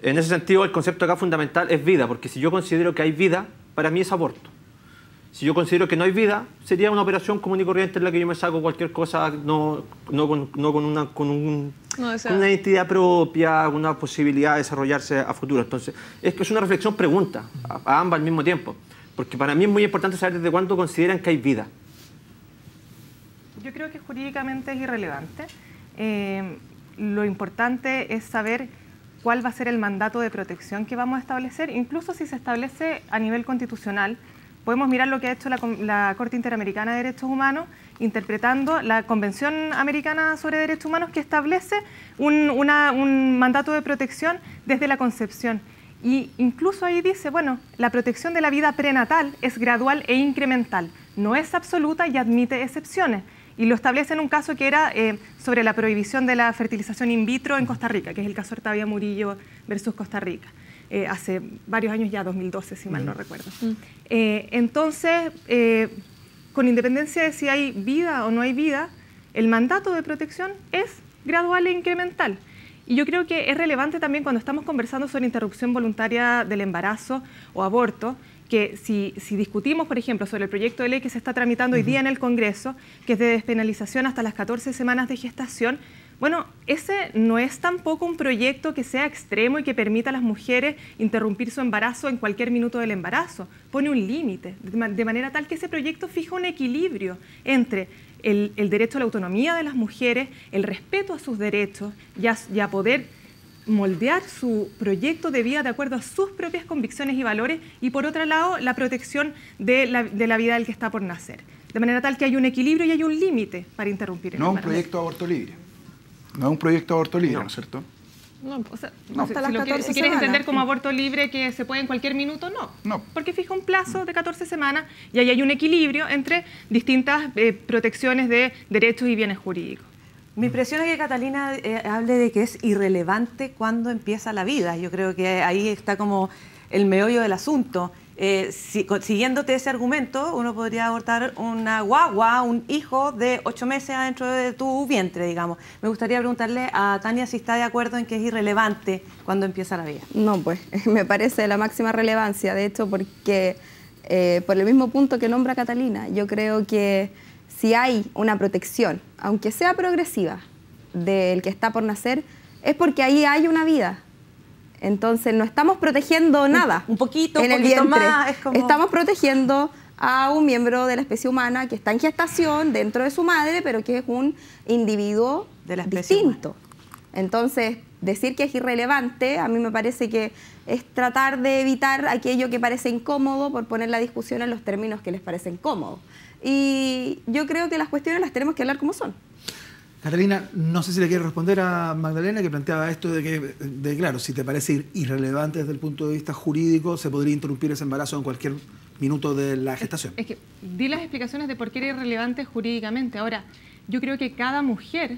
En ese sentido, el concepto acá fundamental es vida, porque si yo considero que hay vida, para mí es aborto. Si yo considero que no hay vida, sería una operación común y corriente en la que yo me saco cualquier cosa, con una identidad propia, una posibilidad de desarrollarse a futuro. Entonces, es una reflexión pregunta, a ambas al mismo tiempo. Porque para mí es muy importante saber desde cuándo consideran que hay vida. Yo creo que jurídicamente es irrelevante. Lo importante es saber cuál va a ser el mandato de protección que vamos a establecer. Incluso si se establece a nivel constitucional, podemos mirar lo que ha hecho la Corte Interamericana de Derechos Humanos, interpretando la Convención Americana sobre Derechos Humanos, que establece un mandato de protección desde la concepción. Y incluso ahí dice, bueno, la protección de la vida prenatal es gradual e incremental, no es absoluta y admite excepciones. Y lo establece en un caso que era sobre la prohibición de la fertilización in vitro en Costa Rica, que es el caso Ortavia Murillo versus Costa Rica, hace varios años ya, 2012, si mal no recuerdo. Entonces, con independencia de si hay vida o no hay vida, el mandato de protección es gradual e incremental. Y yo creo que es relevante también cuando estamos conversando sobre interrupción voluntaria del embarazo o aborto, que si discutimos, por ejemplo, sobre el proyecto de ley que se está tramitando hoy día en el Congreso, que es de despenalización hasta las 14 semanas de gestación, bueno, ese no es tampoco un proyecto que sea extremo y que permita a las mujeres interrumpir su embarazo en cualquier minuto del embarazo. Pone un límite, de manera tal que ese proyecto fija un equilibrio entre el derecho a la autonomía de las mujeres, el respeto a sus derechos y a poder moldear su proyecto de vida de acuerdo a sus propias convicciones y valores, y por otro lado la protección de la vida del que está por nacer. De manera tal que hay un equilibrio y hay un límite para interrumpir el embarazo. No es un proyecto de aborto libre. No es un proyecto de aborto libre, ¿no es cierto? No, o sea, no. Si quieres entender como aborto libre que se puede en cualquier minuto, no. No. Porque fija un plazo de 14 semanas y ahí hay un equilibrio entre distintas protecciones de derechos y bienes jurídicos. Me impresiona que Catalina hable de que es irrelevante cuando empieza la vida. Yo creo que ahí está como el meollo del asunto. Siguiéndote ese argumento, uno podría abortar una guagua, un hijo de 8 meses adentro de tu vientre, digamos. Me gustaría preguntarle a Tania si está de acuerdo en que es irrelevante cuando empieza la vida. No, pues me parece de la máxima relevancia, de hecho, porque por el mismo punto que nombra Catalina, yo creo que si hay una protección, aunque sea progresiva, del que está por nacer, es porque ahí hay una vida. Entonces, no estamos protegiendo nada. Un poquito, un poquito más. Es como... Estamos protegiendo a un miembro de la especie humana que está en gestación dentro de su madre, pero que es un individuo de la especie distinto. Entonces, decir que es irrelevante, a mí me parece que es tratar de evitar aquello que parece incómodo por poner la discusión en los términos que les parecen cómodos. Y yo creo que las cuestiones las tenemos que hablar como son. Catalina, no sé si le quiere responder a Magdalena, que planteaba esto de que, claro, si te parece irrelevante desde el punto de vista jurídico, se podría interrumpir ese embarazo en cualquier minuto de la gestación. Es que di las explicaciones de por qué era irrelevante jurídicamente. Ahora, yo creo que cada mujer,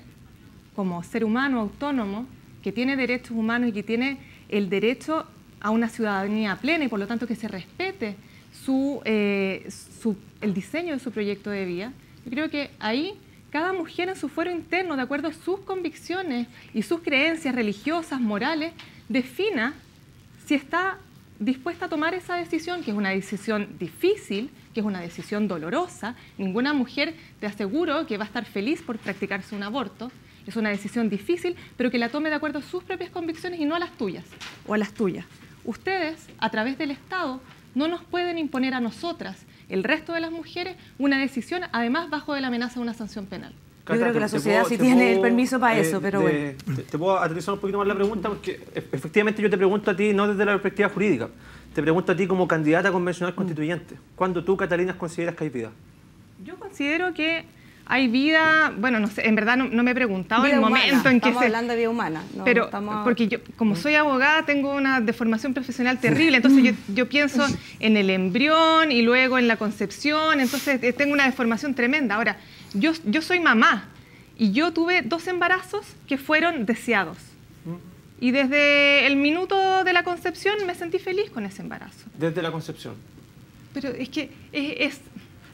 como ser humano autónomo, que tiene derechos humanos y que tiene el derecho a una ciudadanía plena y por lo tanto que se respete el diseño de su proyecto de vida, yo creo que ahí... Cada mujer en su fuero interno, de acuerdo a sus convicciones y sus creencias religiosas, morales, defina si está dispuesta a tomar esa decisión, que es una decisión difícil, que es una decisión dolorosa. Ninguna mujer, te aseguro, que va a estar feliz por practicarse un aborto. Es una decisión difícil, pero que la tome de acuerdo a sus propias convicciones y no a las tuyas o a las tuyas. Ustedes, a través del Estado, no nos pueden imponer a nosotras, el resto de las mujeres, una decisión, además bajo de la amenaza de una sanción penal. Yo creo que la sociedad sí tiene el permiso para eso, pero bueno. Te puedo aterrizar un poquito más la pregunta, porque efectivamente yo te pregunto a ti, no desde la perspectiva jurídica, te pregunto a ti como candidata convencional constituyente, ¿cuándo tú, Catalina, consideras que hay vida? Yo considero que hay vida, bueno, no sé, en verdad no me he preguntado el momento en que se... Estamos hablando de vida humana. No, pero estamos... porque yo, como soy abogada, tengo una deformación profesional terrible, entonces yo pienso en el embrión y luego en la concepción, entonces tengo una deformación tremenda. Ahora, yo soy mamá y yo tuve 2 embarazos que fueron deseados. Y desde el minuto de la concepción me sentí feliz con ese embarazo. Desde la concepción. Pero es que es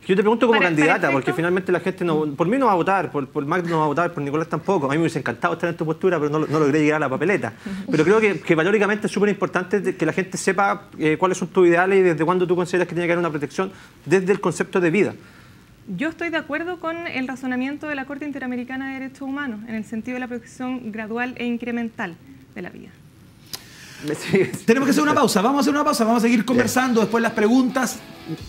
yo te pregunto como candidata, porque finalmente la gente no... Por mí no va a votar, por Magda no va a votar, por Nicolás tampoco. A mí me hubiese encantado estar en tu postura, pero no logré llegar a la papeleta. Pero creo que valóricamente es súper importante que la gente sepa cuáles son tus ideales y desde cuándo tú consideras que tiene que haber una protección desde el concepto de vida. Yo estoy de acuerdo con el razonamiento de la Corte Interamericana de Derechos Humanos en el sentido de la protección gradual e incremental de la vida. Tenemos que hacer una pausa, vamos a seguir conversando, después las preguntas...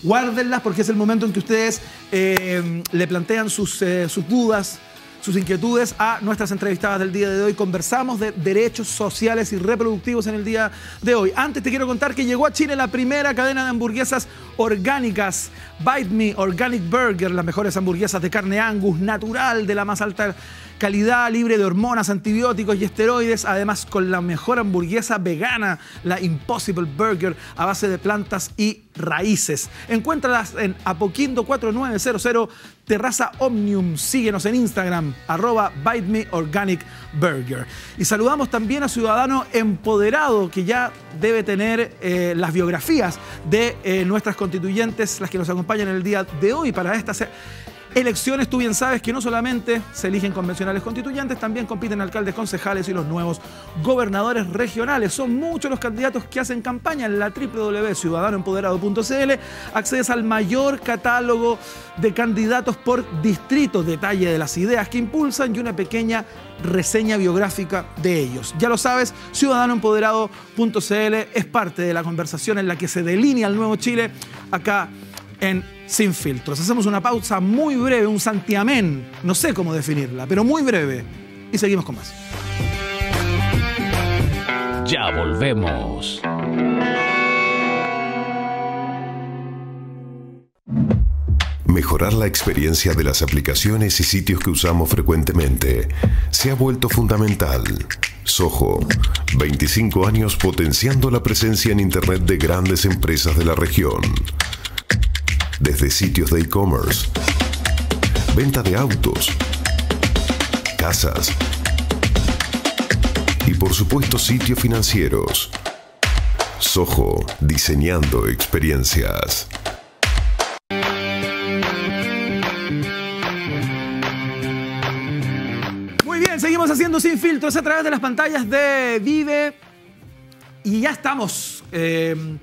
guárdenlas porque es el momento en que ustedes le plantean sus dudas, sus inquietudes a nuestras entrevistadas del día de hoy. Conversamos de derechos sociales y reproductivos en el día de hoy. Antes te quiero contar que llegó a Chile la primera cadena de hamburguesas orgánicas. Bite Me Organic Burger, las mejores hamburguesas de carne Angus, natural, de la más alta calidad, libre de hormonas, antibióticos y esteroides, además con la mejor hamburguesa vegana, la Impossible Burger, a base de plantas y raíces. Encuéntralas en Apoquindo 4900, Terraza Omnium. Síguenos en Instagram, @BiteMeOrganicBurger. Y saludamos también a Ciudadano Empoderado, que ya debe tener las biografías de nuestras constituyentes, las que nos acompañan en el día de hoy para esta elecciones. Tú bien sabes que no solamente se eligen convencionales constituyentes, también compiten alcaldes, concejales y los nuevos gobernadores regionales. Son muchos los candidatos que hacen campaña. En la www.ciudadanoempoderado.cl accedes al mayor catálogo de candidatos por distrito, detalle de las ideas que impulsan y una pequeña reseña biográfica de ellos. Ya lo sabes, ciudadanoempoderado.cl es parte de la conversación en la que se delinea el nuevo Chile acá en Sin Filtros. Hacemos una pausa muy breve, un santiamén, no sé cómo definirla, pero muy breve, y seguimos con más. Ya volvemos. Mejorar la experiencia de las aplicaciones y sitios que usamos frecuentemente se ha vuelto fundamental. Soho, 25 años potenciando la presencia en Internet de grandes empresas de la región. Desde sitios de e-commerce, venta de autos, casas y por supuesto sitios financieros. Soho, diseñando experiencias. Muy bien, seguimos haciendo Sin Filtros a través de las pantallas de Vive. Y ya estamos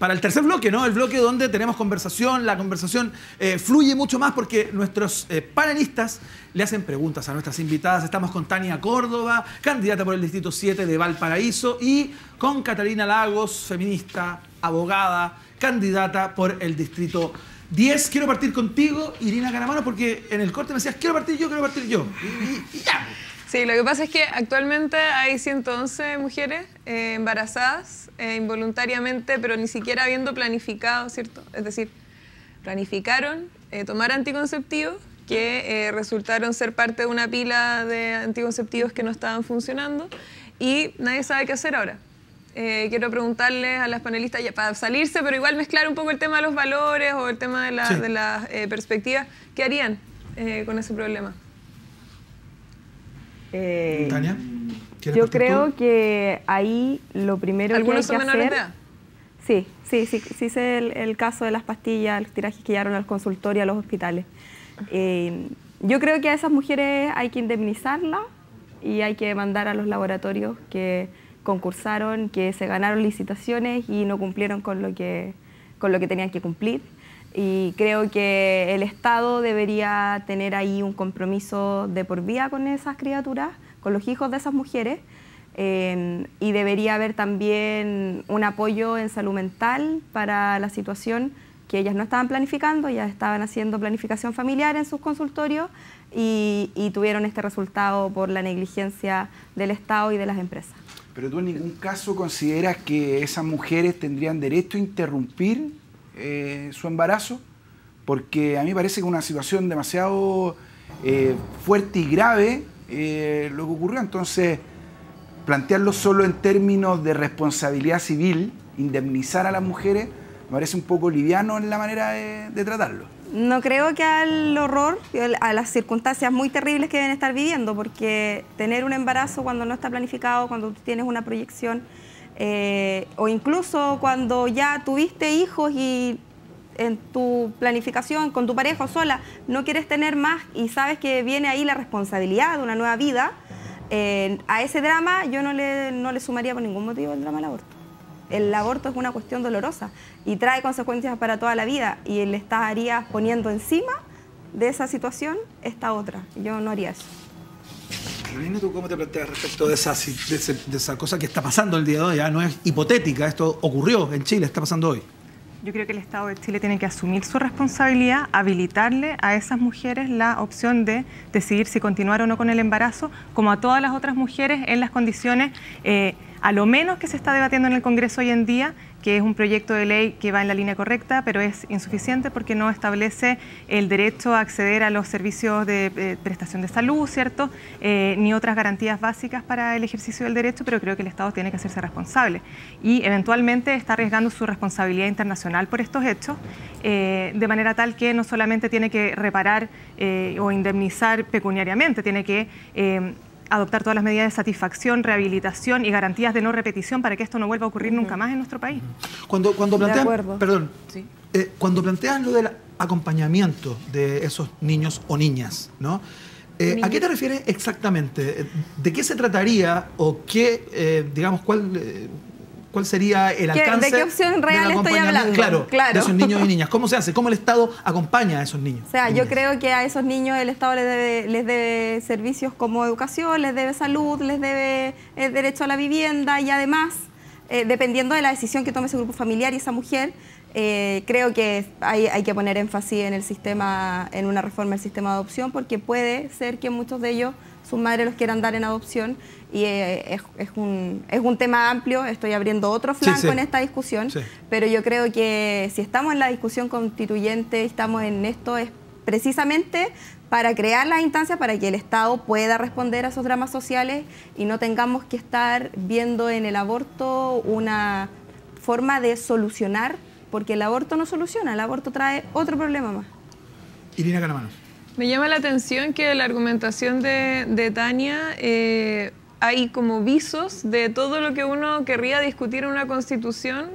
para el tercer bloque, ¿no? El bloque donde tenemos conversación, la conversación fluye mucho más porque nuestros panelistas le hacen preguntas a nuestras invitadas. Estamos con Tania Córdova, candidata por el Distrito 7 de Valparaíso, y con Catalina Lagos, feminista, abogada, candidata por el Distrito 10. Quiero partir contigo, Irina Karamanos, porque en el corte me decías, quiero partir yo. Y ya. Sí, lo que pasa es que actualmente hay 111 mujeres embarazadas involuntariamente, pero ni siquiera habiendo planificado, ¿cierto? Es decir, planificaron tomar anticonceptivos que resultaron ser parte de una pila de anticonceptivos que no estaban funcionando y nadie sabe qué hacer ahora. Quiero preguntarles a las panelistas, ya, para salirse, pero igual mezclar un poco el tema de los valores o el tema de las perspectivas, ¿qué harían con ese problema? Tania, yo creo que ahí lo primero que hay que hacer... ¿Algunos son menores de edad? Sí, es el caso de las pastillas, los tirajes que llegaron al consultorio, a los hospitales. Yo creo que a esas mujeres hay que indemnizarlas y hay que mandar a los laboratorios que concursaron, que se ganaron licitaciones y no cumplieron con lo que tenían que cumplir. Y creo que el Estado debería tener ahí un compromiso de por vida con esas criaturas, con los hijos de esas mujeres, y debería haber también un apoyo en salud mental para la situación que ellas no estaban planificando, ellas estaban haciendo planificación familiar en sus consultorios y tuvieron este resultado por la negligencia del Estado y de las empresas. Pero tú en ningún caso consideras que esas mujeres tendrían derecho a interrumpir su embarazo, porque a mí me parece que una situación demasiado fuerte y grave lo que ocurrió. Entonces, plantearlo solo en términos de responsabilidad civil, indemnizar a las mujeres, me parece un poco liviano en la manera de tratarlo. No creo que al horror, a las circunstancias muy terribles que deben estar viviendo, porque tener un embarazo cuando no está planificado, cuando tú tienes una proyección, o incluso cuando ya tuviste hijos y en tu planificación con tu pareja o sola no quieres tener más y sabes que viene ahí la responsabilidad de una nueva vida, a ese drama yo no le sumaría por ningún motivo el drama del aborto. El aborto es una cuestión dolorosa y trae consecuencias para toda la vida y le estarías poniendo encima de esa situación esta otra. Yo no haría eso. Carolina, ¿tú cómo te planteas respecto de esa cosa que está pasando el día de hoy? Ya no es hipotética, esto ocurrió en Chile, está pasando hoy. Yo creo que el Estado de Chile tiene que asumir su responsabilidad, habilitarle a esas mujeres la opción de decidir si continuar o no con el embarazo, como a todas las otras mujeres en las condiciones, a lo menos que se está debatiendo en el Congreso hoy en día, que es un proyecto de ley que va en la línea correcta, pero es insuficiente porque no establece el derecho a acceder a los servicios de prestación de salud, ¿cierto? Ni otras garantías básicas para el ejercicio del derecho, pero creo que el Estado tiene que hacerse responsable. Y eventualmente está arriesgando su responsabilidad internacional por estos hechos, de manera tal que no solamente tiene que reparar o indemnizar pecuniariamente, tiene que adoptar todas las medidas de satisfacción, rehabilitación y garantías de no repetición para que esto no vuelva a ocurrir nunca más en nuestro país. Cuando plantean, perdón, ¿sí? Cuando plantean lo del acompañamiento de esos niños o niñas, ¿no? ¿A qué te refieres exactamente? ¿De qué se trataría o qué, digamos, cuál sería el alcance? ¿De qué opción real estoy hablando? Claro, de esos niños y niñas. ¿Cómo se hace? ¿Cómo el Estado acompaña a esos niños? O sea, yo creo que a esos niños el Estado les debe servicios como educación, les debe salud, les debe el derecho a la vivienda y además, dependiendo de la decisión que tome ese grupo familiar y esa mujer, creo que hay que poner énfasis en el sistema, en una reforma del sistema de adopción, porque puede ser que muchos de ellos, sus madres los quieran dar en adopción, y es un tema amplio. Estoy abriendo otro flanco en esta discusión, pero yo creo que si estamos en la discusión constituyente, estamos en esto, es precisamente para crear las instancias para que el Estado pueda responder a esos dramas sociales y no tengamos que estar viendo en el aborto una forma de solucionar, porque el aborto no soluciona, el aborto trae otro problema más. Irina Karamanos. Me llama la atención que la argumentación de Tania, hay como visos de todo lo que uno querría discutir en una constitución,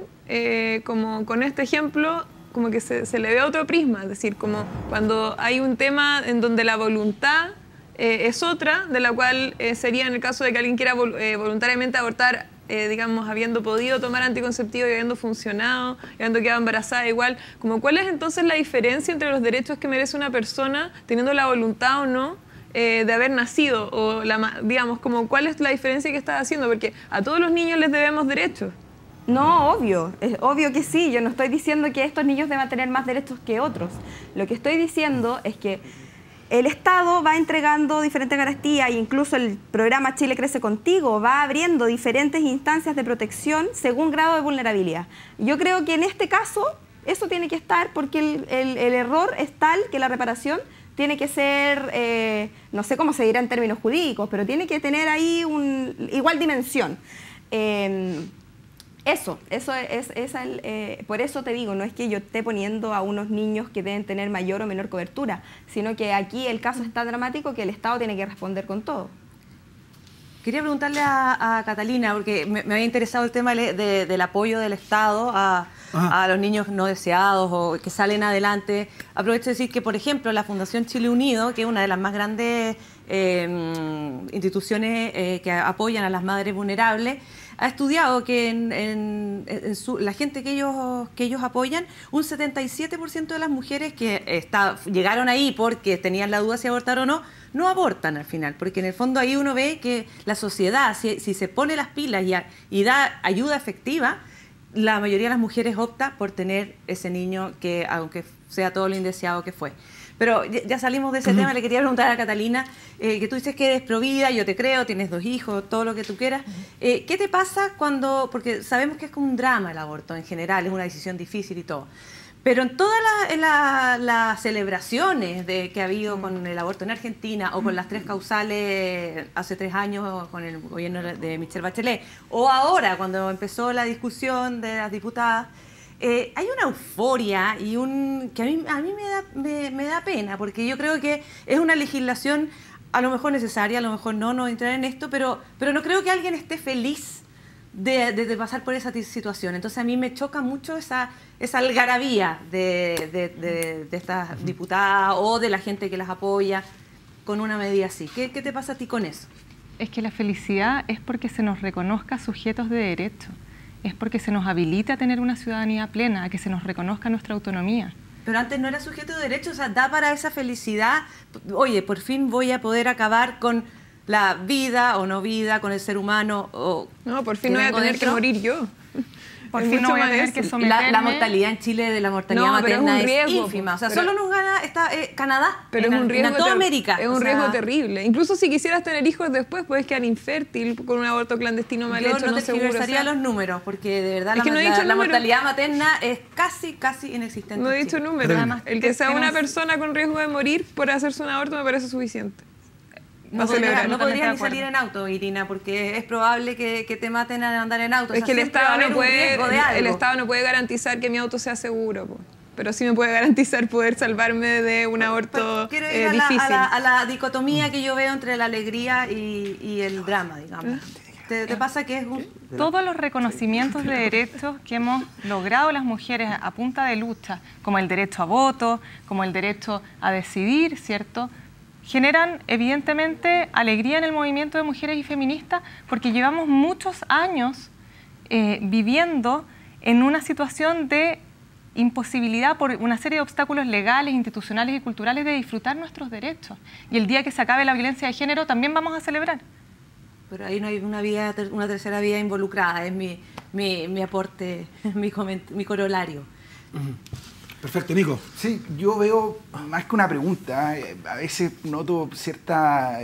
como con este ejemplo, como que se le ve otro prisma, es decir, como cuando hay un tema en donde la voluntad es otra, de la cual sería en el caso de que alguien quiera voluntariamente abortar, digamos, habiendo podido tomar anticonceptivo y habiendo funcionado, y habiendo quedado embarazada igual, como cuál es entonces la diferencia entre los derechos que merece una persona teniendo la voluntad o no de haber nacido, o digamos, como cuál es la diferencia que está haciendo, porque a todos los niños les debemos derechos. No, obvio, es obvio que sí, yo no estoy diciendo que estos niños deban tener más derechos que otros, lo que estoy diciendo es que el Estado va entregando diferentes garantías, e incluso el programa Chile Crece Contigo va abriendo diferentes instancias de protección según grado de vulnerabilidad. Yo creo que en este caso eso tiene que estar, porque el error es tal que la reparación tiene que ser, no sé cómo se dirá en términos jurídicos, pero tiene que tener ahí igual dimensión. Por eso te digo, no es que yo esté poniendo a unos niños que deben tener mayor o menor cobertura, sino que aquí el caso es tan dramático que el Estado tiene que responder con todo. Quería preguntarle a Catalina, porque me había interesado el tema del apoyo del Estado a los niños no deseados o que salen adelante. Aprovecho de decir que, por ejemplo, la Fundación Chile Unido, que es una de las más grandes instituciones que apoyan a las madres vulnerables, ha estudiado que la gente que ellos apoyan, un 77% de las mujeres que llegaron ahí porque tenían la duda si abortar o no, no abortan al final, porque en el fondo ahí uno ve que la sociedad, si se pone las pilas y da ayuda efectiva, la mayoría de las mujeres opta por tener ese niño que, aunque sea todo lo indeseado que fue. Pero ya salimos de ese tema, le quería preguntar a Catalina, que tú dices que eres provida, yo te creo, tienes 2 hijos, todo lo que tú quieras. ¿Qué te pasa cuando, porque sabemos que es como un drama el aborto en general, es una decisión difícil y todo, pero en todas las celebraciones que ha habido con el aborto en Argentina, o con las 3 causales hace 3 años con el gobierno de Michelle Bachelet, o ahora cuando empezó la discusión de las diputadas, hay una euforia y que a mí me da pena, porque yo creo que es una legislación a lo mejor necesaria, a lo mejor no entrar en esto, pero no creo que alguien esté feliz de pasar por esa situación. Entonces a mí me choca mucho esa algarabía de estas diputadas o de la gente que las apoya con una medida así. ¿Qué te pasa a ti con eso? Es que la felicidad es porque se nos reconozca sujetos de derecho. Es porque se nos habilita a tener una ciudadanía plena, a que se nos reconozca nuestra autonomía. Pero antes no era sujeto de derechos, o sea, da para esa felicidad. Oye, por fin voy a poder acabar con la vida o no vida, con el ser humano. O no, por fin no voy a tener que morir yo. Por fin no voy a tener que someterme. La mortalidad en Chile de la mortalidad materna es ínfima. O sea, solo nos gana Canadá, pero es un riesgo en toda América. Es un riesgo terrible. Incluso si quisieras tener hijos después, puedes quedar infértil con un aborto clandestino mal hecho, no seguro. Yo no te fijaría los números, porque de verdad la mortalidad materna es casi inexistente. No he dicho números. El que sea una persona con riesgo de morir por hacerse un aborto me parece suficiente. No podrías ni salir en auto, Irina, porque es probable que te maten al andar en auto. Es que el Estado no puede garantizar que mi auto sea seguro, pues. Pero sí me puede garantizar poder salvarme de un aborto difícil. Quiero ir a la dicotomía que yo veo entre la alegría y el drama, digamos. ¿Te pasa que es todos los reconocimientos de derechos que hemos logrado las mujeres a punta de lucha, como el derecho a voto, como el derecho a decidir, ¿cierto?, generan evidentemente alegría en el movimiento de mujeres y feministas, porque llevamos muchos años viviendo en una situación de imposibilidad por una serie de obstáculos legales, institucionales y culturales de disfrutar nuestros derechos. Y el día que se acabe la violencia de género también vamos a celebrar. Pero ahí no hay una tercera vía involucrada, es mi aporte, mi corolario. Perfecto, Nico. Sí, yo veo, más que una pregunta, a veces noto cierta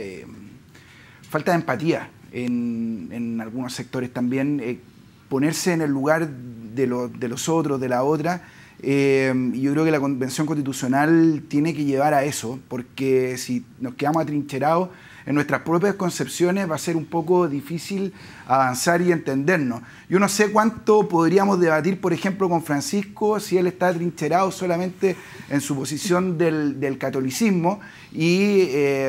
falta de empatía en algunos sectores también. Ponerse en el lugar de los otros, de la otra. Yo creo que la Convención Constitucional tiene que llevar a eso, porque si nos quedamos atrincherados en nuestras propias concepciones va a ser un poco difícil avanzar y entendernos. Yo no sé cuánto podríamos debatir, por ejemplo, con Francisco, si él está atrincherado solamente en su posición del catolicismo y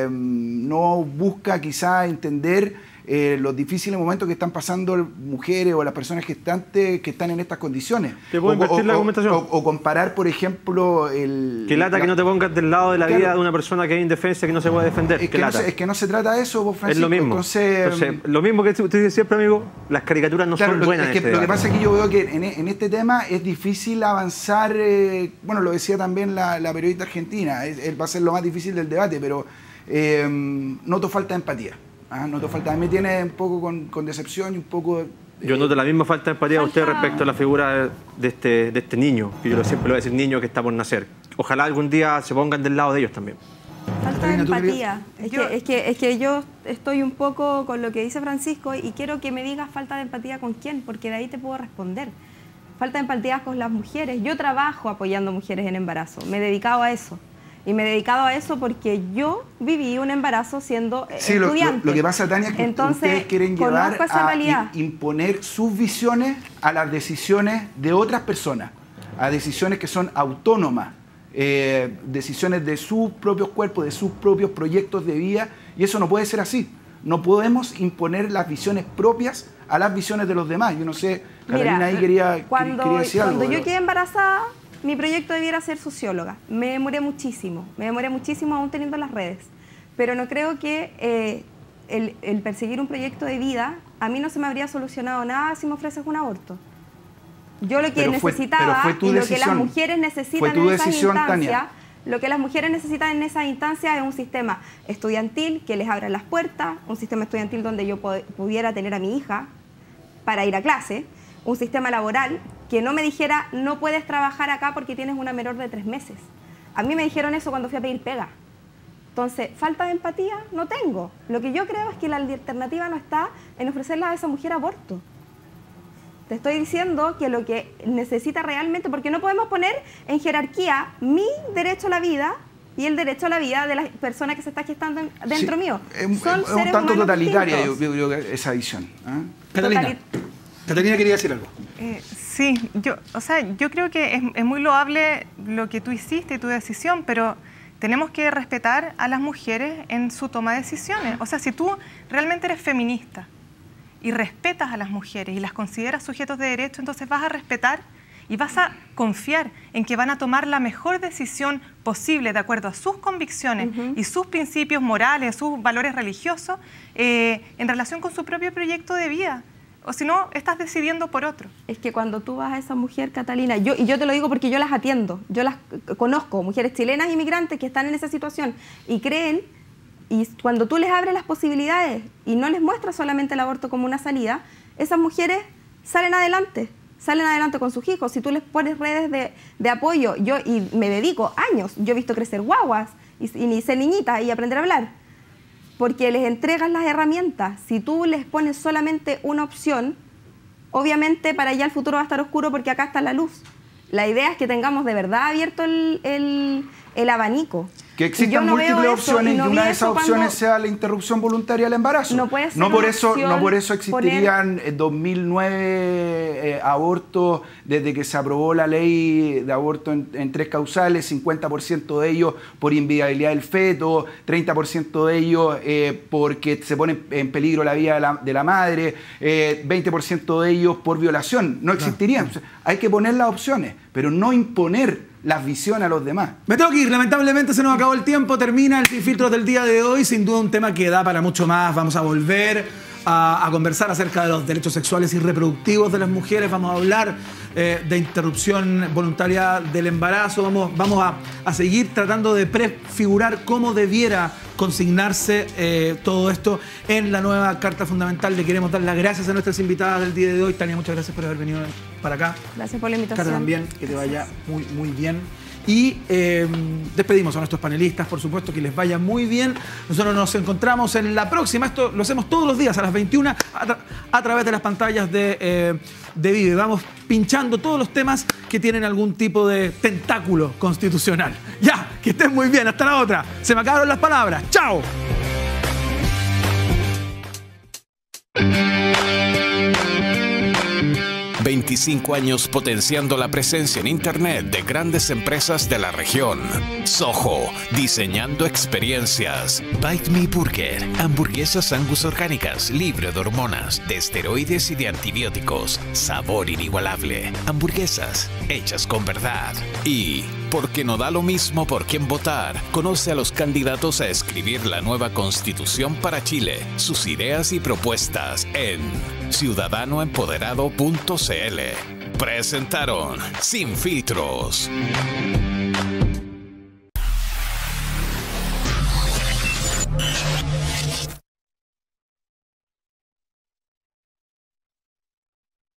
no busca quizá entender los difíciles momentos que están pasando mujeres o las personas gestantes que están en estas condiciones. Te puedo invertir la argumentación. O comparar, por ejemplo, que lata que no te pongas del lado de la vida de una persona que es indefensa, que no se puede defender. Es que no se trata de eso, vos, Francisco. Es lo mismo. Entonces, lo mismo que usted dice siempre, amigo, las caricaturas no son buenas. Lo que pasa es que yo veo que en este tema es difícil avanzar. Bueno, lo decía también la periodista argentina, va a ser lo más difícil del debate, pero noto falta de empatía. Noto falta. A mí tiene un poco con decepción y un poco... Yo noto la misma falta de empatía a usted respecto a la figura de este niño, que yo siempre lo voy a decir niño que está por nacer. Ojalá algún día se pongan del lado de ellos también. Falta de empatía. Es que yo estoy un poco con lo que dice Francisco y quiero que me digas falta de empatía con quién, porque de ahí te puedo responder. Falta de empatía con las mujeres. Yo trabajo apoyando mujeres en embarazo, me he dedicado a eso. Y me he dedicado a eso porque yo viví un embarazo siendo estudiante. Lo que pasa, Tania, es que ustedes quieren llevar a imponer sus visiones a las decisiones de otras personas, a decisiones que son autónomas, decisiones de sus propios cuerpos, de sus propios proyectos de vida, y eso no puede ser así. No podemos imponer las visiones propias a las visiones de los demás. Yo no sé, Catalina, mira, ahí quería decir algo. Cuando yo quedé embarazada... Mi proyecto debiera ser socióloga. Me demoré muchísimo aún teniendo las redes. Pero no creo que el perseguir un proyecto de vida, a mí no se me habría solucionado nada si me ofreces un aborto. Yo lo que necesitaba, y lo que las mujeres necesitan en esa instancia, lo que las mujeres necesitan en esa instancia es un sistema estudiantil que les abra las puertas, un sistema estudiantil donde yo pudiera tener a mi hija para ir a clase, un sistema laboral que no me dijera no puedes trabajar acá porque tienes una menor de 3 meses. A mí me dijeron eso cuando fui a pedir pega. Entonces, falta de empatía no tengo. Lo que yo creo es que la alternativa no está en ofrecerle a esa mujer aborto. Te estoy diciendo que lo que necesita realmente, porque no podemos poner en jerarquía mi derecho a la vida y el derecho a la vida de la persona que se está gestando dentro mío. Son seres humanos totalitaria, yo creo que esa visión. Catalina quería decir algo. Sí, yo creo que es muy loable lo que tú hiciste y tu decisión, pero tenemos que respetar a las mujeres en su toma de decisiones. O sea, si tú realmente eres feminista y respetas a las mujeres y las consideras sujetos de derecho, entonces vas a respetar y vas a confiar en que van a tomar la mejor decisión posible de acuerdo a sus convicciones y sus principios morales, sus valores religiosos, en relación con su propio proyecto de vida. O si no, estás decidiendo por otro. Es que cuando tú vas a esa mujer, Catalina, y yo te lo digo porque yo las atiendo, yo las conozco, mujeres chilenas inmigrantes que están en esa situación y creen, y cuando tú les abres las posibilidades y no les muestras solamente el aborto como una salida, esas mujeres salen adelante, salen adelante con sus hijos. Si tú les pones redes de apoyo, yo y me dedico años, yo he visto crecer guaguas y ser niñitas y aprender a hablar, porque les entregas las herramientas. Si tú les pones solamente una opción, obviamente para allá el futuro va a estar oscuro porque acá está la luz. La idea es que tengamos de verdad abierto el abanico. Que existan múltiples opciones y una de esas opciones sea la interrupción voluntaria del embarazo. No puede ser. No por eso existirían 2009 abortos desde que se aprobó la ley de aborto en tres causales, 50% de ellos por inviabilidad del feto, 30% de ellos porque se pone en peligro la vida de la madre, 20% de ellos por violación. No existirían. No. Hay que poner las opciones, pero no imponer las visiones a los demás. Me tengo que ir, lamentablemente se nos acabó el tiempo, termina el Sin Filtros del día de hoy, sin duda un tema que da para mucho más. Vamos a volver a conversar acerca de los derechos sexuales y reproductivos de las mujeres, vamos a hablar de interrupción voluntaria del embarazo, vamos a seguir tratando de prefigurar cómo debiera consignarse todo esto en la nueva Carta Fundamental. Le queremos dar las gracias a nuestras invitadas del día de hoy. Tania, muchas gracias por haber venido para acá. Gracias por la invitación. Carla también, que te vaya muy, muy bien. Y despedimos a nuestros panelistas, por supuesto, que les vaya muy bien. Nosotros nos encontramos en la próxima. Esto lo hacemos todos los días a las 21 a través de las pantallas de Vive. Vamos pinchando todos los temas que tienen algún tipo de tentáculo constitucional. Ya, que estén muy bien. Hasta la otra. Se me acabaron las palabras. ¡Chao! ...25 años potenciando la presencia en Internet de grandes empresas de la región. Soho, diseñando experiencias. Bite Me Burger, hamburguesas Angus orgánicas, libre de hormonas, de esteroides y de antibióticos. Sabor inigualable. Hamburguesas hechas con verdad. Y... porque no da lo mismo por quién votar. Conoce a los candidatos a escribir la nueva Constitución para Chile. Sus ideas y propuestas en ciudadanoempoderado.cl. Presentaron Sin Filtros.